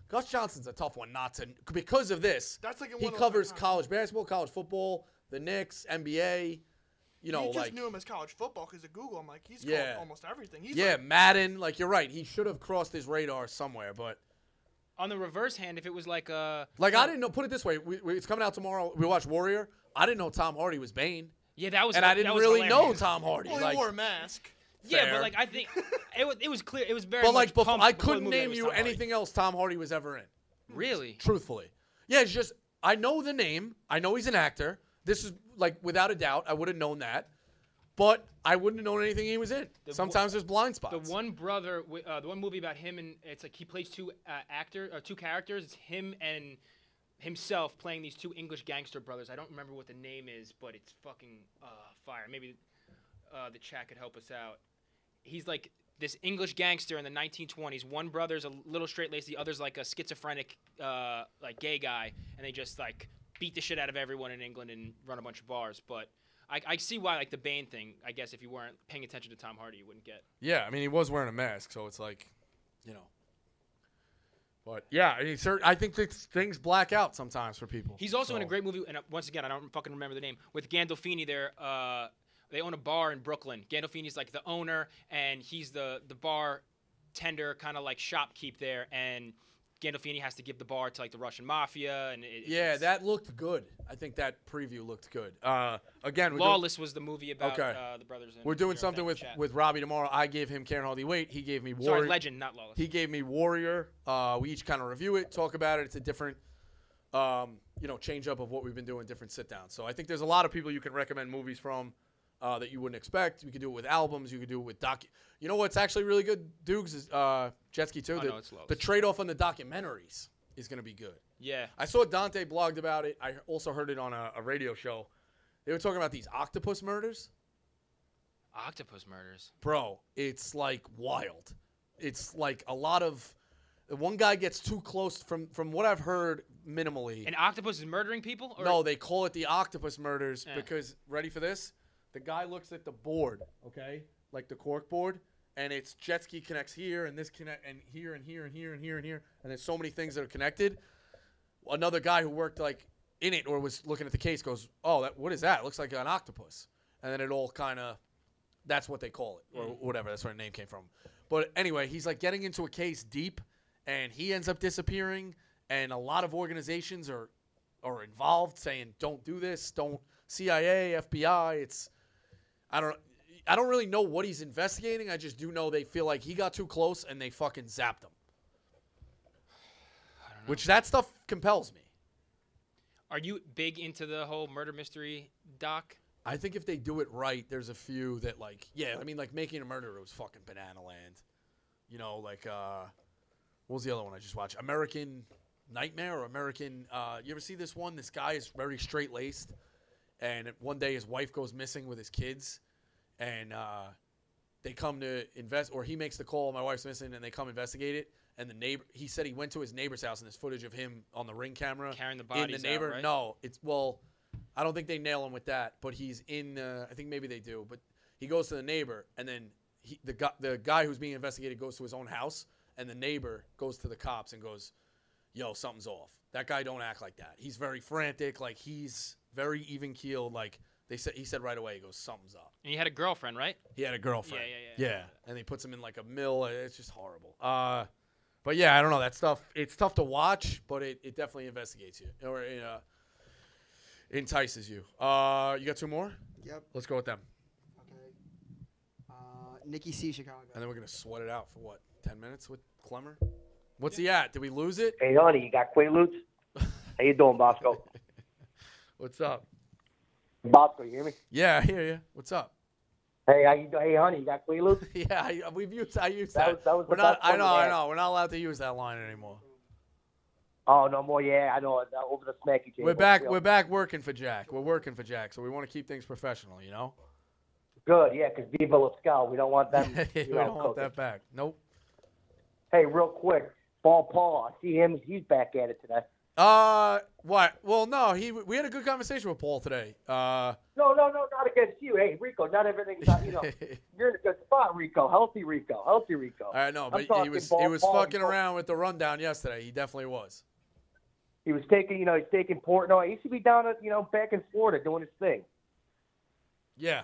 Gus Johnson's a tough one not to, because of this. That's like he covers college basketball, college football, the Knicks, NBA. You know, you just knew him as college football because of Google. I'm like, he's called almost everything. He's Madden. Like, you're right. He should have crossed his radar somewhere, but. On the reverse hand, if it was like a. Like, I didn't know. Put it this way. It's coming out tomorrow. We watch Warrior. I didn't know Tom Hardy was Bane. Yeah, that was. And I didn't really know Tom Hardy. Well, he wore a mask. Fair. Yeah, but, like, I think it was clear. It was very but, like, pumped I couldn't name you anything else Tom Hardy was ever in. Really? Truthfully. Yeah, it's just, I know the name. I know he's an actor. This is, like, without a doubt, I would have known that. But I wouldn't have known anything he was in. Sometimes there's blind spots. The one brother, the one movie about him, and it's like he plays two characters. It's him and himself playing these 2 English gangster brothers. I don't remember what the name is, but it's fucking fire. Maybe the chat could help us out. He's like this English gangster in the 1920s. One brother's a little straight-laced, the other's like a schizophrenic, like gay guy, and they just like beat the shit out of everyone in England and run a bunch of bars. But I see why, like, the Bane thing. I guess if you weren't paying attention to Tom Hardy, you wouldn't get. Yeah, I mean, he was wearing a mask, so it's like, you know. But yeah, I think things black out sometimes for people. He's also in a great movie, and once again, I don't fucking remember the name, with Gandolfini there. They own a bar in Brooklyn. Gandolfini's like the owner, and he's the bartender, kind of like shopkeep there. And Gandolfini has to give the bar to like the Russian mafia. And that looked good. I think that preview looked good. Again, Lawless was the movie about the brothers. We're doing something with Robbie tomorrow. I gave him Karen Hardly Wait. He gave me Warrior. Sorry, Legend, not Lawless. He gave me Warrior. We each kind of review it, talk about it. It's a different. You know, change up of what we've been doing, different sit downs. So I think there's a lot of people you can recommend movies from. That you wouldn't expect. You could do it with albums. You could do it with You know what's actually really good, Dukes, is Jetski too. The trade-off on the documentaries is going to be good. Yeah. I saw Dante blogged about it. I also heard it on a radio show. They were talking about these octopus murders. Octopus murders? Bro, it's, like, wild. It's, like, a lot of... One guy gets too close from what I've heard minimally. An octopus is murdering people? Or? No, they call it the octopus murders because... Ready for this? The guy looks at the board, okay? like the cork board, and it's jet ski connects here and this connect and here and here and here and here and here, and there's so many things that are connected. Another guy who worked like in it or was looking at the case goes, "Oh, that, what is that? It looks like an octopus." And then it all kind of, that's what they call it or whatever. That's where the name came from. But anyway, he's like getting into a case deep, and he ends up disappearing. And a lot of organizations are involved, saying, "Don't do this. Don't." CIA, FBI. It's, I don't really know what he's investigating. I just do know they feel like he got too close and they fucking zapped him. I don't know. Which that stuff compels me. Are you big into the whole murder mystery doc? I think if they do it right, there's a few that like, yeah, I mean, like Making a Murderer was fucking banana land. You know, like, what was the other one I just watched? American Nightmare or American, you ever see this one? This guy is very straight-laced. And one day his wife goes missing with his kids, and they come to invest, or he makes the call, "My wife's missing," and they come investigate it. And the neighbor, he said he went to his neighbor's house, and there's footage of him on the Ring camera carrying the bodies in the neighbor. Out, right? No, it's, well, I don't think they nail him with that, but he's in. I think maybe they do, but he goes to the neighbor, and then the guy who's being investigated goes to his own house, and the neighbor goes to the cops and goes, "Yo, something's off. That guy don't act like that. He's very frantic. Like he's." Very even keeled, like they said. He said right away, he goes, "Something's up." And he had a girlfriend, right? He had a girlfriend. Yeah. And he puts him in like a mill. It's just horrible. But yeah, I don't know that stuff. It's tough to watch, but it definitely investigates you or it entices you. You got two more? Yep. Let's go with them. Okay. Nikki C, Chicago. And then we're gonna sweat it out for what, 10 minutes with Clemmer? What's he at? Did we lose it? Hey, honey, you got Quaaludes? How you doing, Bosco? What's up? Bosco, you hear me? Yeah, I hear you. What's up? Hey, hey, honey, you got Quaaludes? Yeah, I used that. That was we're not, I know. We're not allowed to use that line anymore. Oh, no more. Yeah, I know. Over the smacky table. We're back working for Jack. We're working for Jack, so we want to keep things professional, you know? Good, yeah, because Viva Lascal, we don't want that. We don't want that back. Nope. Hey, real quick, Paul Paul, I see him. He's back at it today. What? Well, no, we had a good conversation with Paul today. No, not against you. Hey, Rico, not everything's, you know, you're in a good spot, Rico. Healthy Rico. I know, but he was fucking around with the rundown yesterday. He definitely was. He was taking, you know, he's taking Portnoy. He should be down at, you know, back in Florida doing his thing. Yeah.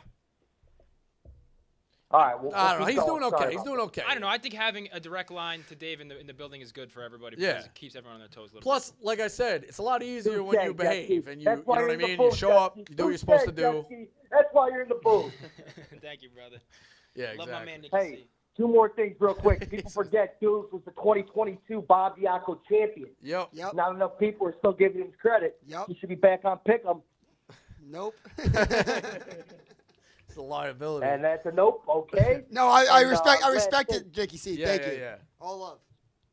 All right. Well, I don't know. He's doing okay. I don't know. I think having a direct line to Dave in the building is good for everybody because it keeps everyone on their toes a little bit. Plus, like I said, it's a lot easier when you behave and you know what I mean? You show up, you do what you're supposed to do. That's why you're in the booth. Thank you, brother. Yeah, exactly. Love my man, Nick. Hey, two more things real quick. People forget Dudes was the 2022 Bob Diaco champion. Yep. Not enough people are still giving him credit. Yep. He should be back on Pick'em. Nope. It's a liability. And that's a nope, okay? No, I respect it, Jakey C. Thank you. All love.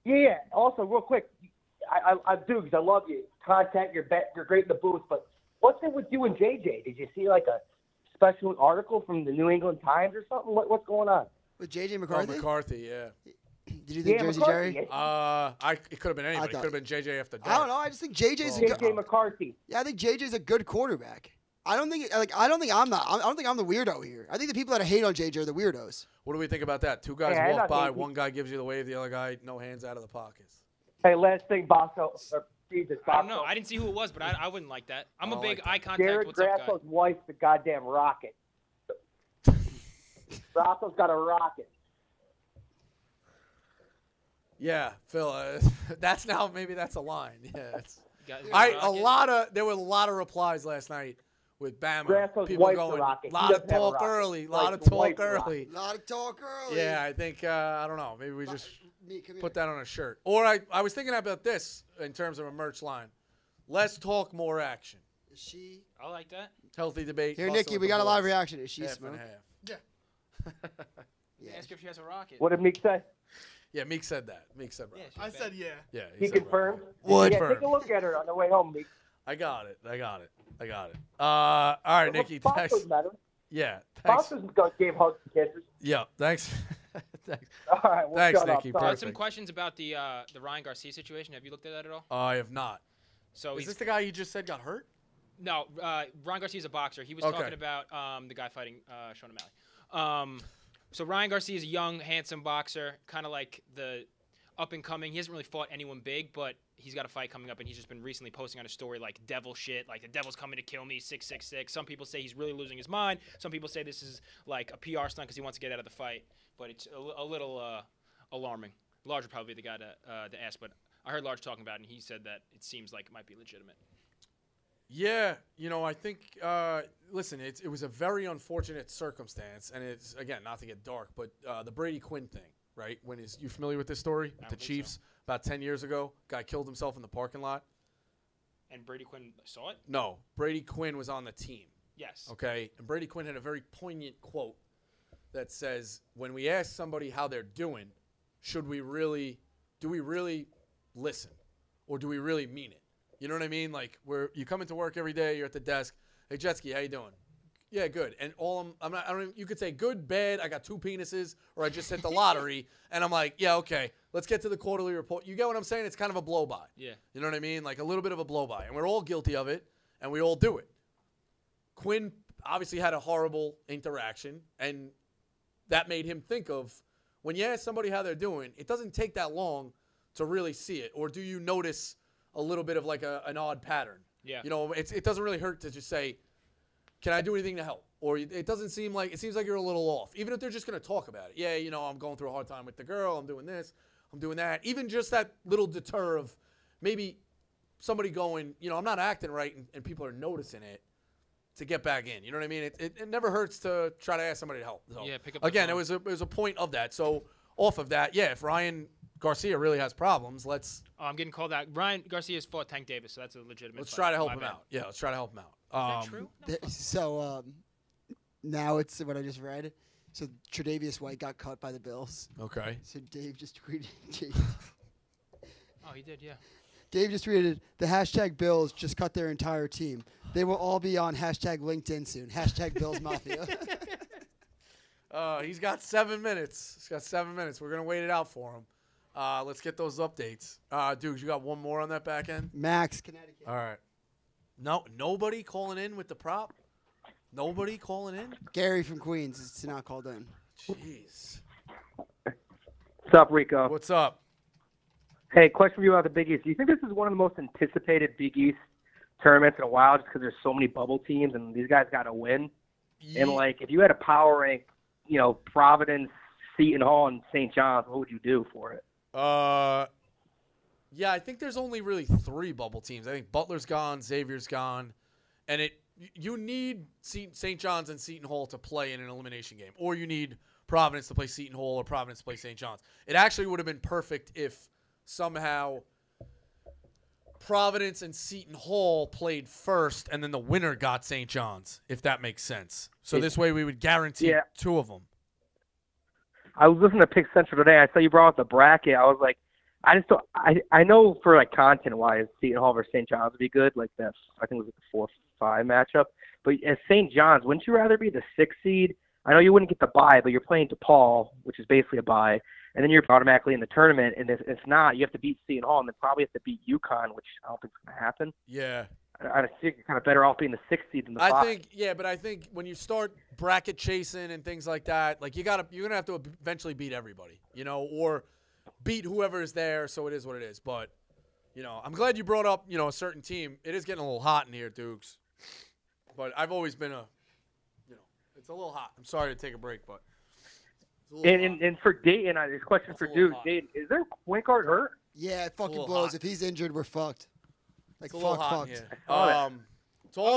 Yeah. Also, real quick, I do because I love you. Content, you're great in the booth, but what's it with you and JJ? Did you see like a special article from the New England Times or something? What's going on with JJ McCarthy? Oh, McCarthy, yeah. Did you think Jersey McCarthy, Jerry? It could have been anybody. It could have been JJ after dark. I don't know. I just think JJ McCarthy. Yeah, I think JJ's a good quarterback. I don't think I'm the weirdo here. I think the people that hate on JJ are the weirdos. What do we think about that? Two guys walk by, one guy gives you the wave, the other guy no hands out of the pockets. Hey, last thing, Bosco. I don't know. I didn't see who it was, but I wouldn't like that. I'm a big eye contact. Jared Grasso's wife's the goddamn rocket. Grasso's got a rocket. Yeah, Phil. That's now maybe that's a line. Yeah. There were a lot of replies last night. With Bama, Grasso's people going, a lot of talk early. Yeah, I think, I don't know. Maybe we just put that on a shirt. Or I was thinking about this in terms of a merch line. Less talk, more action. Is she? I like that. Healthy debate. Here, Nikki, we got a lot of reaction. Is she smooth? Yeah. Yeah. Ask if she has a rocket. What did Meek say? Yeah, Meek said that. Meek said rocket. Yeah, I said yeah. Yeah. He confirmed? Well, yeah, take a look at her on the way home, Meek. I got it. All right, Nikki. Thanks. Yeah, thanks. Gave hugs and kisses. Yeah, thanks. Thanks. All right, well, thanks, Nikki. I had some questions about the Ryan Garcia situation. Have you looked at that at all? I have not. So is this the guy you just said got hurt? No, Ryan Garcia's a boxer. He was talking about the guy fighting Sean O'Malley. So Ryan Garcia is a young, handsome boxer, kind of like the up-and-coming. He hasn't really fought anyone big, but he's got a fight coming up, and he's just been recently posting on a story like devil shit, like the devil's coming to kill me, 666. Some people say he's really losing his mind. Some people say this is like a PR stunt because he wants to get out of the fight, but it's a little alarming. Large would probably be the guy to ask, but I heard Large talking about it, and he said that it seems like it might be legitimate. Yeah, you know, I think, listen, it was a very unfortunate circumstance, and it's, again, not to get dark, but the Brady Quinn thing, right? When you familiar with this story? With the Chiefs, so. About 10 years ago, guy killed himself in the parking lot. And Brady Quinn saw it? No, Brady Quinn was on the team. Yes. Okay, and Brady Quinn had a very poignant quote that says, when we ask somebody how they're doing, do we really listen, or do we really mean it? You know what I mean? Like, you come into work every day, you're at the desk. Hey, Jetski, how you doing? Yeah, good. And you could say good, bad, I got two penises, or I just hit the lottery. And I'm like, yeah, okay, let's get to the quarterly report. You get what I'm saying? It's kind of a blow-by. Yeah. You know what I mean? Like a little bit of a blow-by. And we're all guilty of it, and we all do it. Quinn obviously had a horrible interaction, and that made him think of, when you ask somebody how they're doing, it doesn't take that long to really see it. Or do you notice a little bit of like an odd pattern? Yeah. You know, it doesn't really hurt to just say, can I do anything to help? Or it seems like you're a little off. Even if they're just going to talk about it. Yeah, you know, I'm going through a hard time with the girl. I'm doing this. I'm doing that. Even just that little deter of maybe somebody going, you know, I'm not acting right, and people are noticing it, to get back in. You know what I mean? It never hurts to try to ask somebody to help. So, yeah, pick up the phone. It was a point of that. So off of that, yeah, if Ryan Garcia really has problems, let's... Oh, I'm getting called out. Ryan Garcia's fought Tank Davis, so that's a legitimate... Let's try to help him out. Yeah, let's try to help him out. Is that true? No. So now it's what I just read. So Tre'Davious White got cut by the Bills. Okay. So Dave just tweeted... Oh, he did, yeah. Dave just tweeted, the hashtag Bills just cut their entire team. They will all be on hashtag LinkedIn soon. Hashtag Bills Mafia. He's got 7 minutes. We're going to wait it out for him. Let's get those updates. Dude, you got one more on that back end? Max, Connecticut. All right. No, nobody calling in with the prop? Nobody calling in? Gary from Queens is not called in. Jeez. What's up, Rico? What's up? Hey, question for you about the Big East. Do you think this is one of the most anticipated Big East tournaments in a while, just because there's so many bubble teams and these guys got to win? Yeah. And, like, if you had a power rank, you know, Providence, Seton Hall, and St. John's, what would you do for it? Yeah, I think there's only really three bubble teams. I think Butler's gone, Xavier's gone, and you need St. John's and Seton Hall to play in an elimination game, or you need Providence to play Seton Hall or Providence to play St. John's. It actually would have been perfect if somehow Providence and Seton Hall played first, and then the winner got St. John's, if that makes sense. So this way we would guarantee two of them. I was listening to Pick Central today. I saw you brought up the bracket. I was like, I know for like content-wise, Seton Hall versus St. John's would be good. Like that, I think it was like the 4-5 matchup. But as St. John's, wouldn't you rather be the 6th seed? I know you wouldn't get the bye, but you're playing DePaul, which is basically a bye. And then you're automatically in the tournament, and if it's not, you have to beat Seton Hall, and then probably have to beat UConn, which I don't think is going to happen. Yeah. I think you're kind of better off being the 6th seed than the 5th. I think when you start bracket chasing and things like that, like you're going to have to eventually beat everybody, you know, or beat whoever is there, so it is what it is. But, you know, I'm glad you brought up, you know, a certain team. It is getting a little hot in here, Dukes. But I've always been it's a little hot. I'm sorry to take a break, but. And for Dayton, this question for Duke. Dayton, is their point guard hurt? Yeah, it fucking blows. Hot. If he's injured, we're fucked. Like, fucked. To all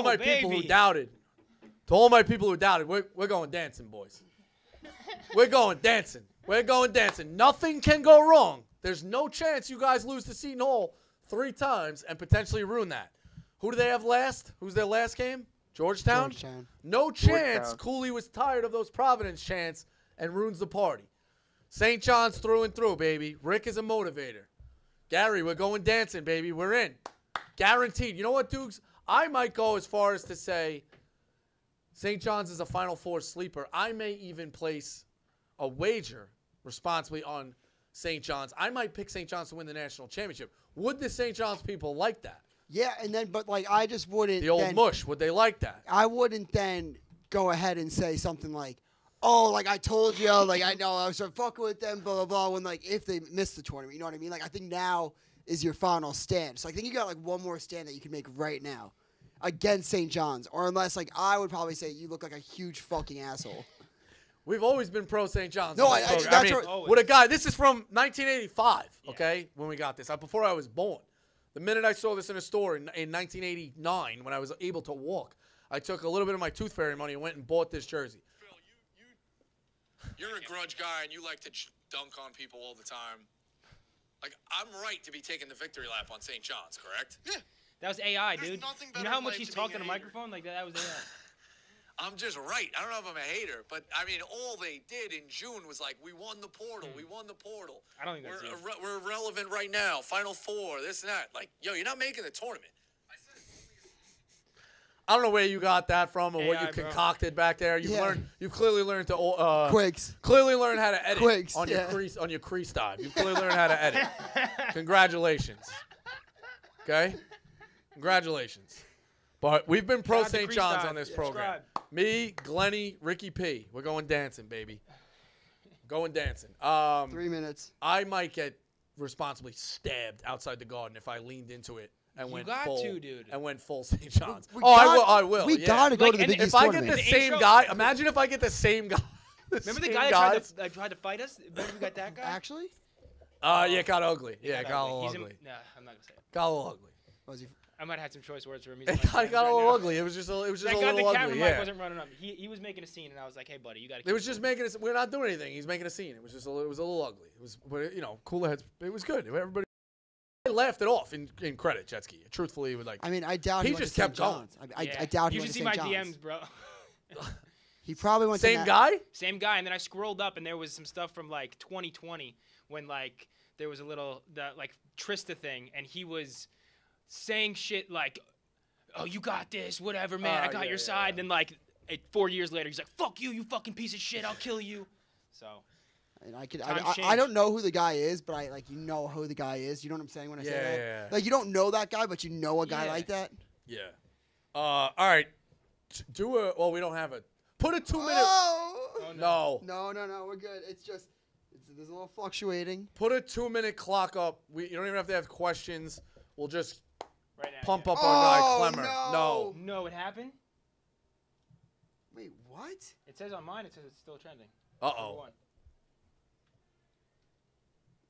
my people who doubted, we're going dancing, boys. We're going dancing. Nothing can go wrong. There's no chance you guys lose to Seton Hall 3 times and potentially ruin that. Who do they have last? Who's their last game? Georgetown. No chance. Georgetown. Cooley was tired of those Providence chants and ruins the party. St. John's through and through, baby. Rick is a motivator. Gary, we're going dancing, baby. We're in. Guaranteed. You know what, Dukes? I might go as far as to say St. John's is a Final Four sleeper. I may even place a wager responsibly on St. John's. I might pick St. John's to win the national championship. Would the St. John's people like that? Yeah, I just wouldn't. The old mush, would they like that? I wouldn't then go ahead and say something like, oh, like I told you, like I know I was sort of fucking with them, blah, blah, blah, when like if they miss the tournament, you know what I mean? Like I think now is your final stand. So I think you got like one more stand that you can make right now against St. John's, or unless like I would probably say you look like a huge fucking asshole. We've always been pro St. John's. No, I mean, what a guy. This is from 1985, okay, when we got this. Before I was born. The minute I saw this in a store in 1989, when I was able to walk, I took a little bit of my Tooth Fairy money and went and bought this jersey. Phil, you're a grudge guy, and you like to dunk on people all the time. Like, I'm right to be taking the victory lap on St. John's, correct? Yeah. That was AI, dude. You know how much he's talking to a microphone? Like, that was AI. I'm just right. I don't know if I'm a hater, but, I mean, all they did in June was like, we won the portal. We won the portal. I don't think that's it. We're irrelevant right now. Final four, this and that. Like, yo, you're not making the tournament. I don't know where you got that from or what you concocted back there. You've clearly learned to Quakes. Clearly learned how to edit Quakes, on your crease dive. You've clearly learned how to edit. Congratulations. Okay? Congratulations. But we've been pro St. John's on this program. Me, Glenny, Ricky P. We're going dancing, baby. Going dancing. 3 minutes. I might get responsibly stabbed outside the garden if I leaned into it and went full. You got to, dude. And went full St. John's. I will. We gotta go to the Big East tournament. If I get the same guy, imagine if I get the same guy. Remember the guy that tried to fight us? Remember we got that guy? Actually? Yeah, got ugly. Yeah, got a little ugly. Nah, I'm not gonna say it. Got a little ugly. Was he? I might have had some choice words for him. It got a little ugly. It was just a little ugly. That guy, the camera mic wasn't running up. He was making a scene, and I was like, "Hey, buddy, you got to." It was just making us. We're not doing anything. He's making a scene. It was just it was a little ugly. It was, but you know, cooler heads. It was good. Everybody laughed it off in credit. Jetski, truthfully, was like. I mean, I doubt he just kept going. I doubt he went to St. John's. You should see my DMs, bro. He probably went. Same guy. Same guy, and then I scrolled up, and there was some stuff from like 2020 when like there was a little like Trista thing, and he was saying shit like, oh, you got this, whatever, man, I got your side. And then, like, 4 years later, he's like, fuck you, you fucking piece of shit, I'll kill you. So, and I don't know who the guy is, but I, like, you know who the guy is. You know what I'm saying when I say that? Yeah. Like, you don't know that guy, but you know a guy like that? Yeah. All right. Well, we don't have a, put a 2 minute. Oh, no. No, we're good. It's just, there's a little fluctuating. Put a 2 minute clock up. You don't even have to have questions. We'll just. Right now, pump up our guy, Clemmer. No. No, it happened? Wait, what? It says on mine, it says it's still trending. Uh-oh.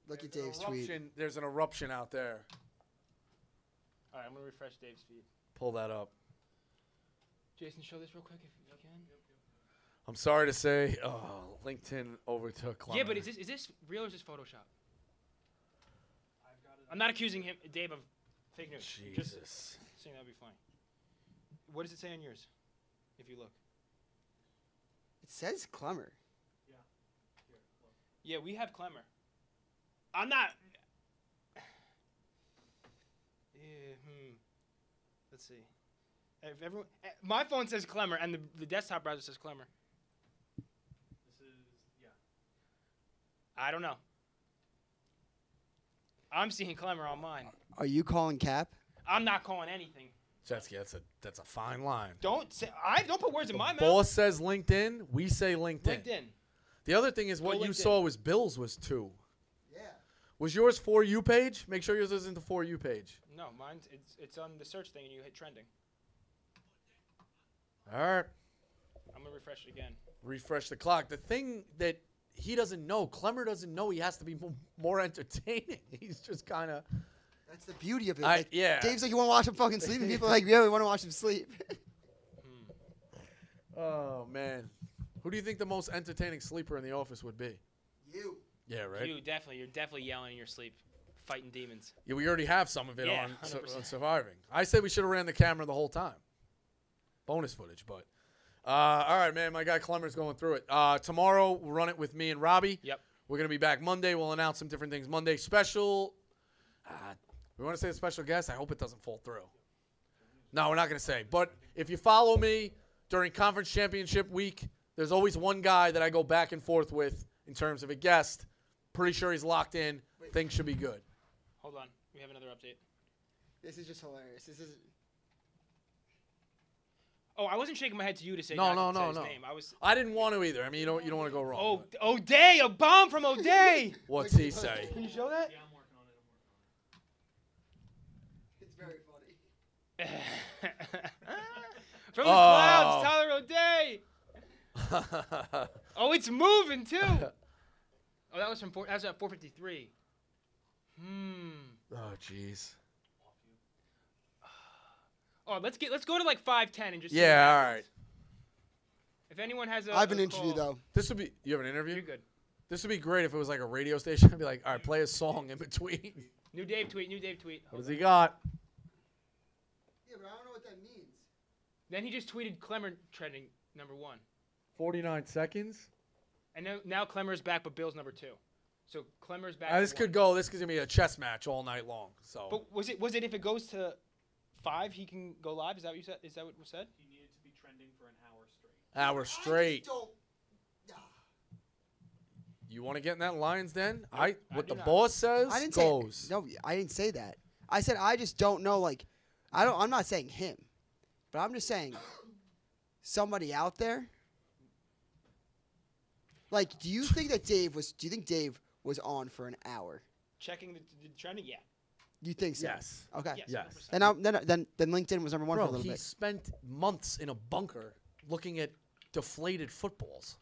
Look at Dave's tweet. There's an eruption out there. All right, I'm going to refresh Dave's feed. Pull that up. Jason, show this real quick if you can. I'm sorry to say, LinkedIn overtook Clemmer. Yeah, but is this real or is this Photoshop? I'm not accusing him, Dave, of... Fake news. Jesus. Just saying that'd be fine. What does it say on yours? If you look, it says Clemmer. Yeah. Here, look. Yeah, we have Clemmer. I'm not. Let's see. If everyone, my phone says Clemmer, and the desktop browser says Clemmer. This is I don't know. I'm seeing Clemmer on mine. Are you calling cap? I'm not calling anything. Jetski, that's a fine line. Don't say don't put words in my mouth. Boss says LinkedIn. We say LinkedIn. LinkedIn. The other thing is what you saw was Bill's was 2. Yeah. Was yours For You page? Make sure yours isn't the For You page. No, mine's it's on the search thing and you hit trending. All right. I'm gonna refresh it again. Refresh the clock. The thing that he doesn't know. Clemmer doesn't know he has to be more entertaining. He's just kind of. That's the beauty of it. Like, Dave's like, you want to watch him fucking sleep? And people are like, yeah, we want to watch him sleep. Oh, man. Who do you think the most entertaining sleeper in the office would be? You. Yeah, right? You, definitely. You're definitely yelling in your sleep, fighting demons. Yeah, we already have some of it on Surviving. I said we should have ran the camera the whole time. Bonus footage, but. All right, man. My guy Clemmer's going through it. Tomorrow, we'll run it with me and Robbie. Yep. We're going to be back Monday. We'll announce some different things. Monday special. We want to say a special guest. I hope it doesn't fall through. No, we're not going to say. But if you follow me during conference championship week, there's always one guy that I go back and forth with in terms of a guest. Pretty sure he's locked in. Wait. Things should be good. Hold on. We have another update. This is just hilarious. This is... Oh, I wasn't shaking my head to you to say his name. I didn't want to either. I mean, you don't want to go wrong. Oh, but. O'Day, a bomb from O'Day. What's he say? Can you show that? Yeah, I'm working on it. It's very funny. From the clouds, Tyler O'Day. Oh, it's moving too. Oh, that was from at 4:53. Hmm. Oh, jeez. Oh, let's go to like 5:10 and just see all right. If anyone has a, I have an interview though. This would be you have an interview. You're good. This would be great if it was like a radio station. I'd be like, all right, play a song in between. New Dave tweet. New Dave tweet. What does he got? Yeah, but I don't know what that means. Then he just tweeted Clemmer trending #1. 49 seconds. And now Clemmer's back, but Bill's #2. So Clemmer's back. Now, this could be a chess match all night long. So. But was it if it goes to 5, he can go live? Is that what you said? Is that what was said? He needed to be trending for an hour straight. Hour straight. You want to get in that lion's den? No, what the boss says goes. No, I didn't say that. I said I just don't know. Like, I'm not saying him, but I'm just saying somebody out there. Like, do you think that Dave was? Do you think Dave was on for an hour? Checking the trending, yeah. You think so? Yes. Okay. Yes. Then LinkedIn was #1 for a little bit. He spent months in a bunker looking at deflated footballs.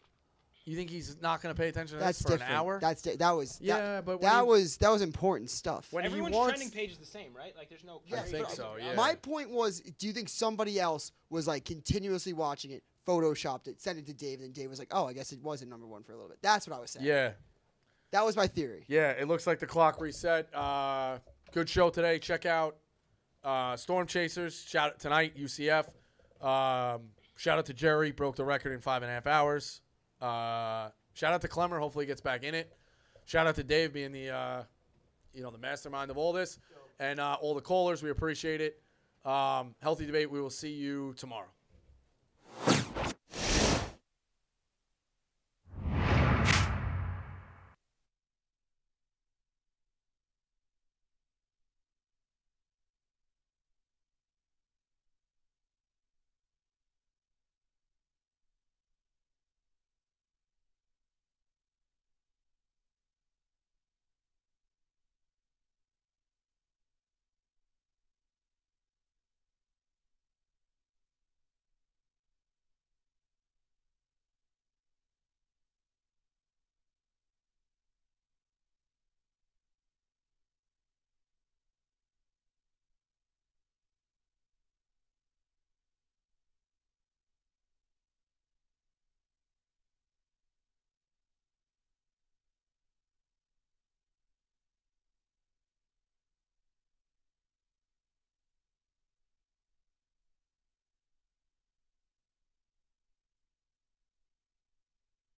You think he's not going to pay attention to that for an hour? That was important stuff. Everyone's trending page is the same, right? Like, there's no. Yeah, I think so. Yeah. My point was, do you think somebody else was like continuously watching it, photoshopped it, sent it to Dave, and Dave was like, "Oh, I guess it wasn't #1 for a little bit." That's what I was saying. Yeah. That was my theory. Yeah, it looks like the clock reset. Good show today. Check out Storm Chasers. Shout out tonight, UCF. Shout out to Jerry. Broke the record in 5.5 hours. Shout out to Clemmer. Hopefully he gets back in it. Shout out to Dave being the, the mastermind of all this. And all the callers. We appreciate it. Healthy Debate. We will see you tomorrow.